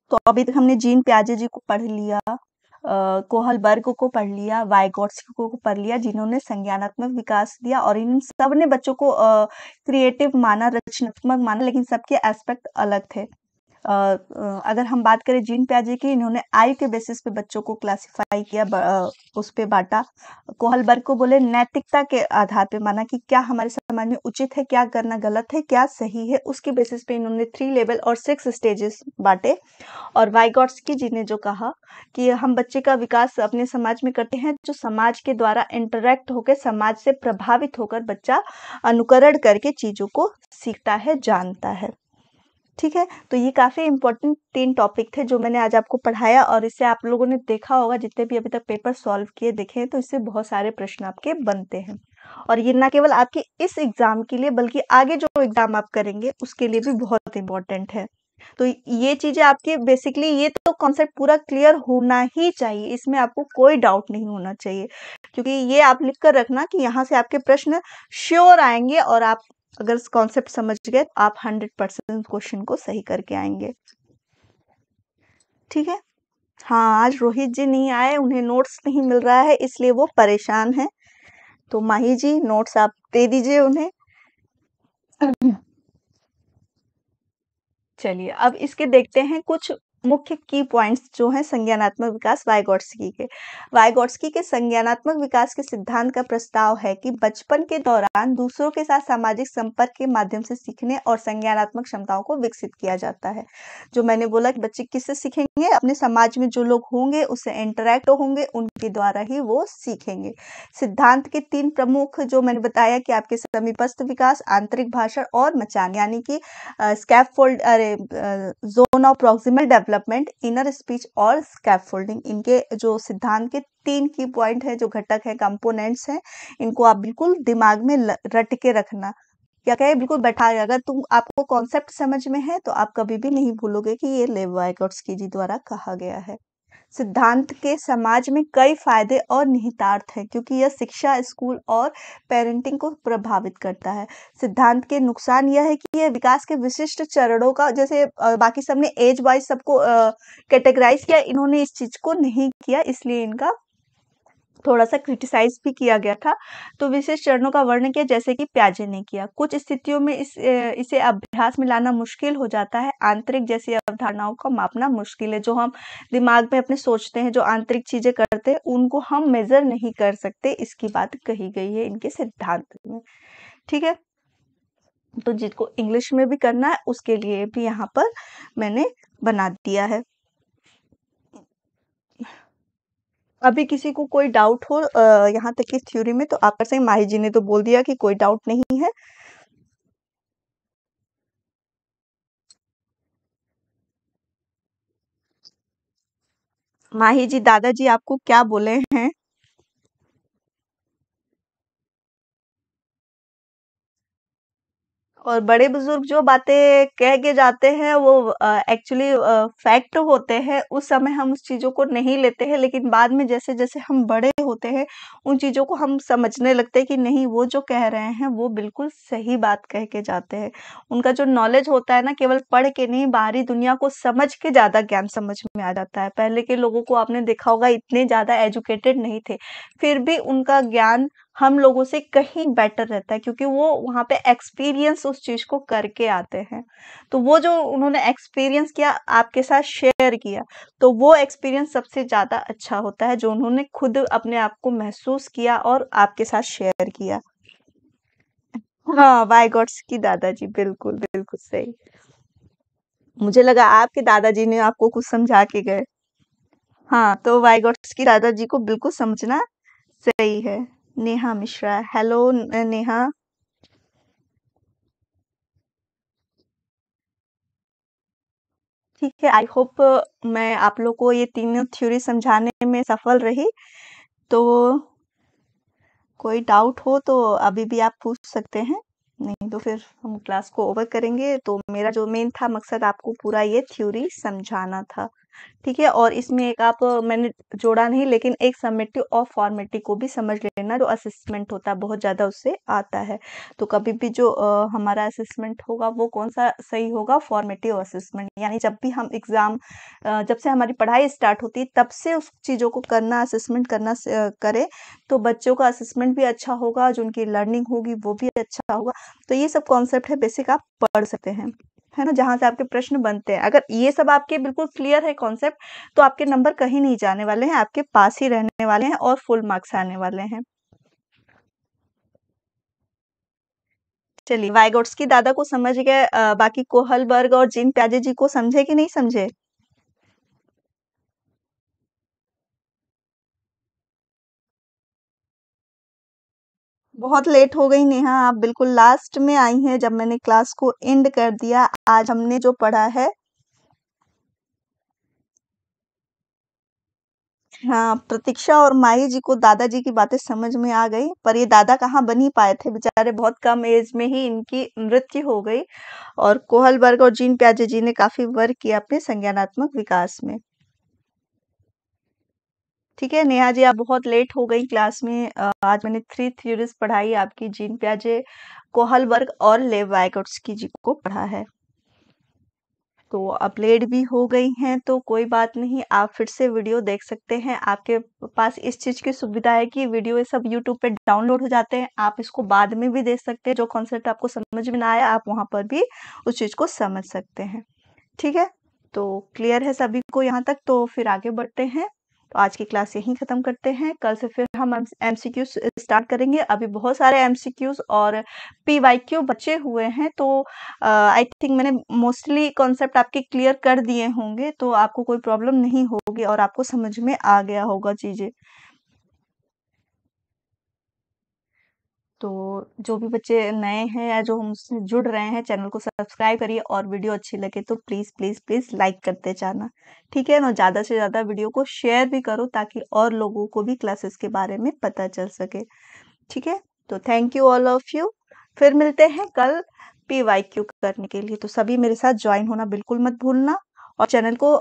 तो अभी तक हमने जीन पियाजे जी को पढ़ लिया, कोहलबर्ग को पढ़ लिया, वायगोत्स्की को पढ़ लिया, जिन्होंने संज्ञानात्मक विकास दिया। और इन सब ने बच्चों को क्रिएटिव माना, रचनात्मक माना, लेकिन सबके एस्पेक्ट अलग थे। अगर हम बात करें जीन पियाजे की, इन्होंने आयु के बेसिस पे बच्चों को क्लासिफाई किया, उस पे बांटा। कोहलबर्ग को बोले नैतिकता के आधार पे माना कि क्या हमारे समाज में उचित है, क्या करना गलत है, क्या सही है, उसके बेसिस पे इन्होंने 3 लेवल और 6 स्टेजेस बांटे। और वायगोत्स्की जी ने जो कहा कि हम बच्चे का विकास अपने समाज में करते हैं, जो समाज के द्वारा इंटरेक्ट होकर, समाज से प्रभावित होकर बच्चा अनुकरण करके चीजों को सीखता है, जानता है। ठीक है, तो ये काफ़ी इंपॉर्टेंट 3 टॉपिक थे जो मैंने आज आपको पढ़ाया, और इससे आप लोगों ने देखा होगा, जितने भी अभी तक पेपर सॉल्व किए देखे हैं, तो इससे बहुत सारे प्रश्न आपके बनते हैं। और ये ना केवल आपके इस एग्जाम के लिए, बल्कि आगे जो एग्जाम आप करेंगे उसके लिए भी बहुत इंपॉर्टेंट है। तो ये चीज़ें आपके बेसिकली, ये तो कॉन्सेप्ट पूरा क्लियर होना ही चाहिए, इसमें आपको कोई डाउट नहीं होना चाहिए, क्योंकि ये आप लिख कर रखना कि यहाँ से आपके प्रश्न श्योर आएंगे, और आप अगर इस कॉन्सेप्ट समझ गए तो आप 100% क्वेश्चन को सही करके आएंगे। ठीक है। हाँ, आज रोहित जी नहीं आए, उन्हें नोट्स नहीं मिल रहा है, इसलिए वो परेशान हैं। तो माही जी, नोट्स आप दे दीजिए उन्हें। चलिए, अब इसके देखते हैं कुछ मुख्य की पॉइंट्स जो हैं संज्ञानात्मक विकास वायगोत्स्की के। वायगोत्स्की के संज्ञानात्मक विकास के सिद्धांत का प्रस्ताव है कि बचपन के दौरान दूसरों के साथ सामाजिक संपर्क के माध्यम से सीखने और संज्ञानात्मक क्षमताओं को विकसित किया जाता है। जो मैंने बोला कि बच्चे किससे सीखेंगे, अपने समाज में जो लोग होंगे, उससे इंटरेक्ट होंगे, उनके द्वारा ही वो सीखेंगे। सिद्धांत के 3 प्रमुख जो मैंने बताया कि आपके समीपस्थ विकास, आंतरिक भाषण और मचान, यानी कि scaffold, zone of proximal development, inner speech और स्कैफोल्डिंग, इनके जो सिद्धांत के 3 की पॉइंट है, जो घटक है, कंपोनेंट्स हैं, इनको आप बिल्कुल दिमाग में रट के रखना, क्या कहे, बिल्कुल बैठा। अगर तुम आपको कॉन्सेप्ट समझ में है तो आप कभी भी नहीं भूलोगे कि ये लेव वायगोत्स्की जी द्वारा कहा गया है। सिद्धांत के समाज में कई फायदे और निहितार्थ हैं, क्योंकि यह शिक्षा, स्कूल और पेरेंटिंग को प्रभावित करता है। सिद्धांत के नुकसान यह है कि यह विकास के विशिष्ट चरणों का, जैसे बाकी सबने एज वाइज सबको कैटेगराइज किया, इन्होंने इस चीज को नहीं किया, इसलिए इनका थोड़ा सा क्रिटिसाइज भी किया गया था। तो विशेष चरणों का वर्णन किया, जैसे कि पियाजे ने किया। कुछ स्थितियों में इसे अभ्यास में लाना मुश्किल हो जाता है। आंतरिक जैसी अवधारणाओं को मापना मुश्किल है, जो हम दिमाग में अपने सोचते हैं, जो आंतरिक चीजें करते हैं, उनको हम मेजर नहीं कर सकते, इसकी बात कही गई है इनके सिद्धांत में। ठीक है, तो जिसको इंग्लिश में भी करना है उसके लिए भी यहाँ पर मैंने बना दिया है। अभी किसी को कोई डाउट हो यहाँ तक की थ्योरी में तो आप पर से, माही जी ने तो बोल दिया कि कोई डाउट नहीं है। माही जी, दादाजी आपको क्या बोले हैं? और बड़े बुजुर्ग जो बातें कह के जाते हैं वो एक्चुअली फैक्ट होते हैं। उस समय हम उस चीज़ों को नहीं लेते हैं, लेकिन बाद में जैसे जैसे हम बड़े होते हैं उन चीज़ों को हम समझने लगते हैं कि नहीं, वो जो कह रहे हैं वो बिल्कुल सही बात कह के जाते हैं। उनका जो नॉलेज होता है ना, केवल पढ़ के नहीं, बाहरी दुनिया को समझ के ज़्यादा ज्ञान समझ में आ जाता है। पहले के लोगों को आपने देखा होगा, इतने ज़्यादा एजुकेटेड नहीं थे, फिर भी उनका ज्ञान हम लोगों से कहीं बेटर रहता है, क्योंकि वो वहाँ पे एक्सपीरियंस उस चीज़ को करके आते हैं। तो वो जो उन्होंने एक्सपीरियंस किया, आपके साथ शेयर किया, तो वो एक्सपीरियंस सबसे ज़्यादा अच्छा होता है, जो उन्होंने खुद अपने आप को महसूस किया और आपके साथ शेयर किया। हाँ, वायगोत्स्की दादाजी, बिल्कुल बिल्कुल सही। मुझे लगा आपके दादाजी ने आपको कुछ समझा के गए। हाँ, तो वायगोत्स्की दादाजी को बिल्कुल समझना सही है। नेहा मिश्रा, हेलो नेहा। ठीक है, आई होप मैं आप लोग को ये 3 थ्योरी समझाने में सफल रही। तो कोई डाउट हो तो अभी भी आप पूछ सकते हैं, नहीं तो फिर हम क्लास को ओवर करेंगे। तो मेरा जो मेन था मकसद आपको पूरा ये थ्योरी समझाना था। ठीक है। और इसमें एक आप मैंने जोड़ा नहीं, लेकिन एक समेटिव और फॉर्मेटिव को भी समझ लेना, जो असेसमेंट होता है बहुत ज़्यादा उससे आता है। तो कभी भी जो हमारा असेसमेंट होगा वो कौन सा सही होगा, फॉर्मेटिव असेसमेंट। यानी जब भी हम एग्ज़ाम, जब से हमारी पढ़ाई स्टार्ट होती है तब से उस चीज़ों को करना, असेसमेंट करना करें तो बच्चों का असेसमेंट भी अच्छा होगा, जो उनकी लर्निंग होगी वो भी अच्छा होगा। तो ये सब कॉन्सेप्ट है बेसिक, आप पढ़ सकते हैं, है ना, जहाँ से आपके प्रश्न बनते हैं। अगर ये सब आपके बिल्कुल क्लियर है कॉन्सेप्ट, तो आपके नंबर कहीं नहीं जाने वाले हैं, आपके पास ही रहने वाले हैं और फुल मार्क्स आने वाले हैं। चलिए, वायगोत्स्की दादा को समझ गए, बाकी कोहलबर्ग और जीन पियाजे जी को समझे कि नहीं समझे? बहुत लेट हो गई नेहा, आप बिल्कुल लास्ट में आई हैं, जब मैंने क्लास को एंड कर दिया। आज हमने जो पढ़ा है, हाँ, प्रतीक्षा और माही जी को दादाजी की बातें समझ में आ गई, पर ये दादा कहाँ बन ही पाए थे बेचारे, बहुत कम एज में ही इनकी मृत्यु हो गई। और कोहलबर्ग और जीन पियाजे जी ने काफी वर्क किया अपने संज्ञानात्मक विकास में। ठीक है नेहा जी, आप बहुत लेट हो गई क्लास में। आज मैंने 3 थ्योरीज पढ़ाई आपकी, जीन पियाजे, कोहलबर्ग और लेव वायगोत्स्की जी को पढ़ा है। तो आप लेट भी हो गई हैं तो कोई बात नहीं, आप फिर से वीडियो देख सकते हैं। आपके पास इस चीज़ की सुविधा है कि वीडियो ये सब यूट्यूब पे डाउनलोड हो जाते हैं, आप इसको बाद में भी देख सकते हैं। जो कॉन्सेप्ट आपको समझ में ना आया, आप वहाँ पर भी उस चीज़ को समझ सकते हैं। ठीक है, तो क्लियर है सभी को यहाँ तक? तो फिर आगे बढ़ते हैं। तो आज की क्लास यहीं ख़त्म करते हैं, कल से फिर हम MCQ स्टार्ट करेंगे। अभी बहुत सारे MCQs और PYQ बचे हुए हैं, तो आई थिंक मैंने मोस्टली कॉन्सेप्ट आपके क्लियर कर दिए होंगे, तो आपको कोई प्रॉब्लम नहीं होगी और आपको समझ में आ गया होगा चीज़ें। तो जो भी बच्चे नए हैं या जो हमसे जुड़ रहे हैं, चैनल को सब्सक्राइब करिए, और वीडियो अच्छी लगे तो प्लीज़ प्लीज़ प्लीज़ लाइक करते जाना, ठीक है ना। ज़्यादा से ज़्यादा वीडियो को शेयर भी करो, ताकि और लोगों को भी क्लासेस के बारे में पता चल सके। ठीक है, तो thank you all of you. फिर मिलते हैं कल PYQ करने के लिए, तो सभी मेरे साथ ज्वाइन होना बिल्कुल मत भूलना। और चैनल को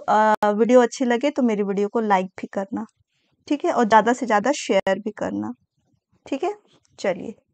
वीडियो अच्छी लगे तो मेरी वीडियो को लाइक भी करना, ठीक है, और ज़्यादा से ज़्यादा शेयर भी करना, ठीक है। चलिए।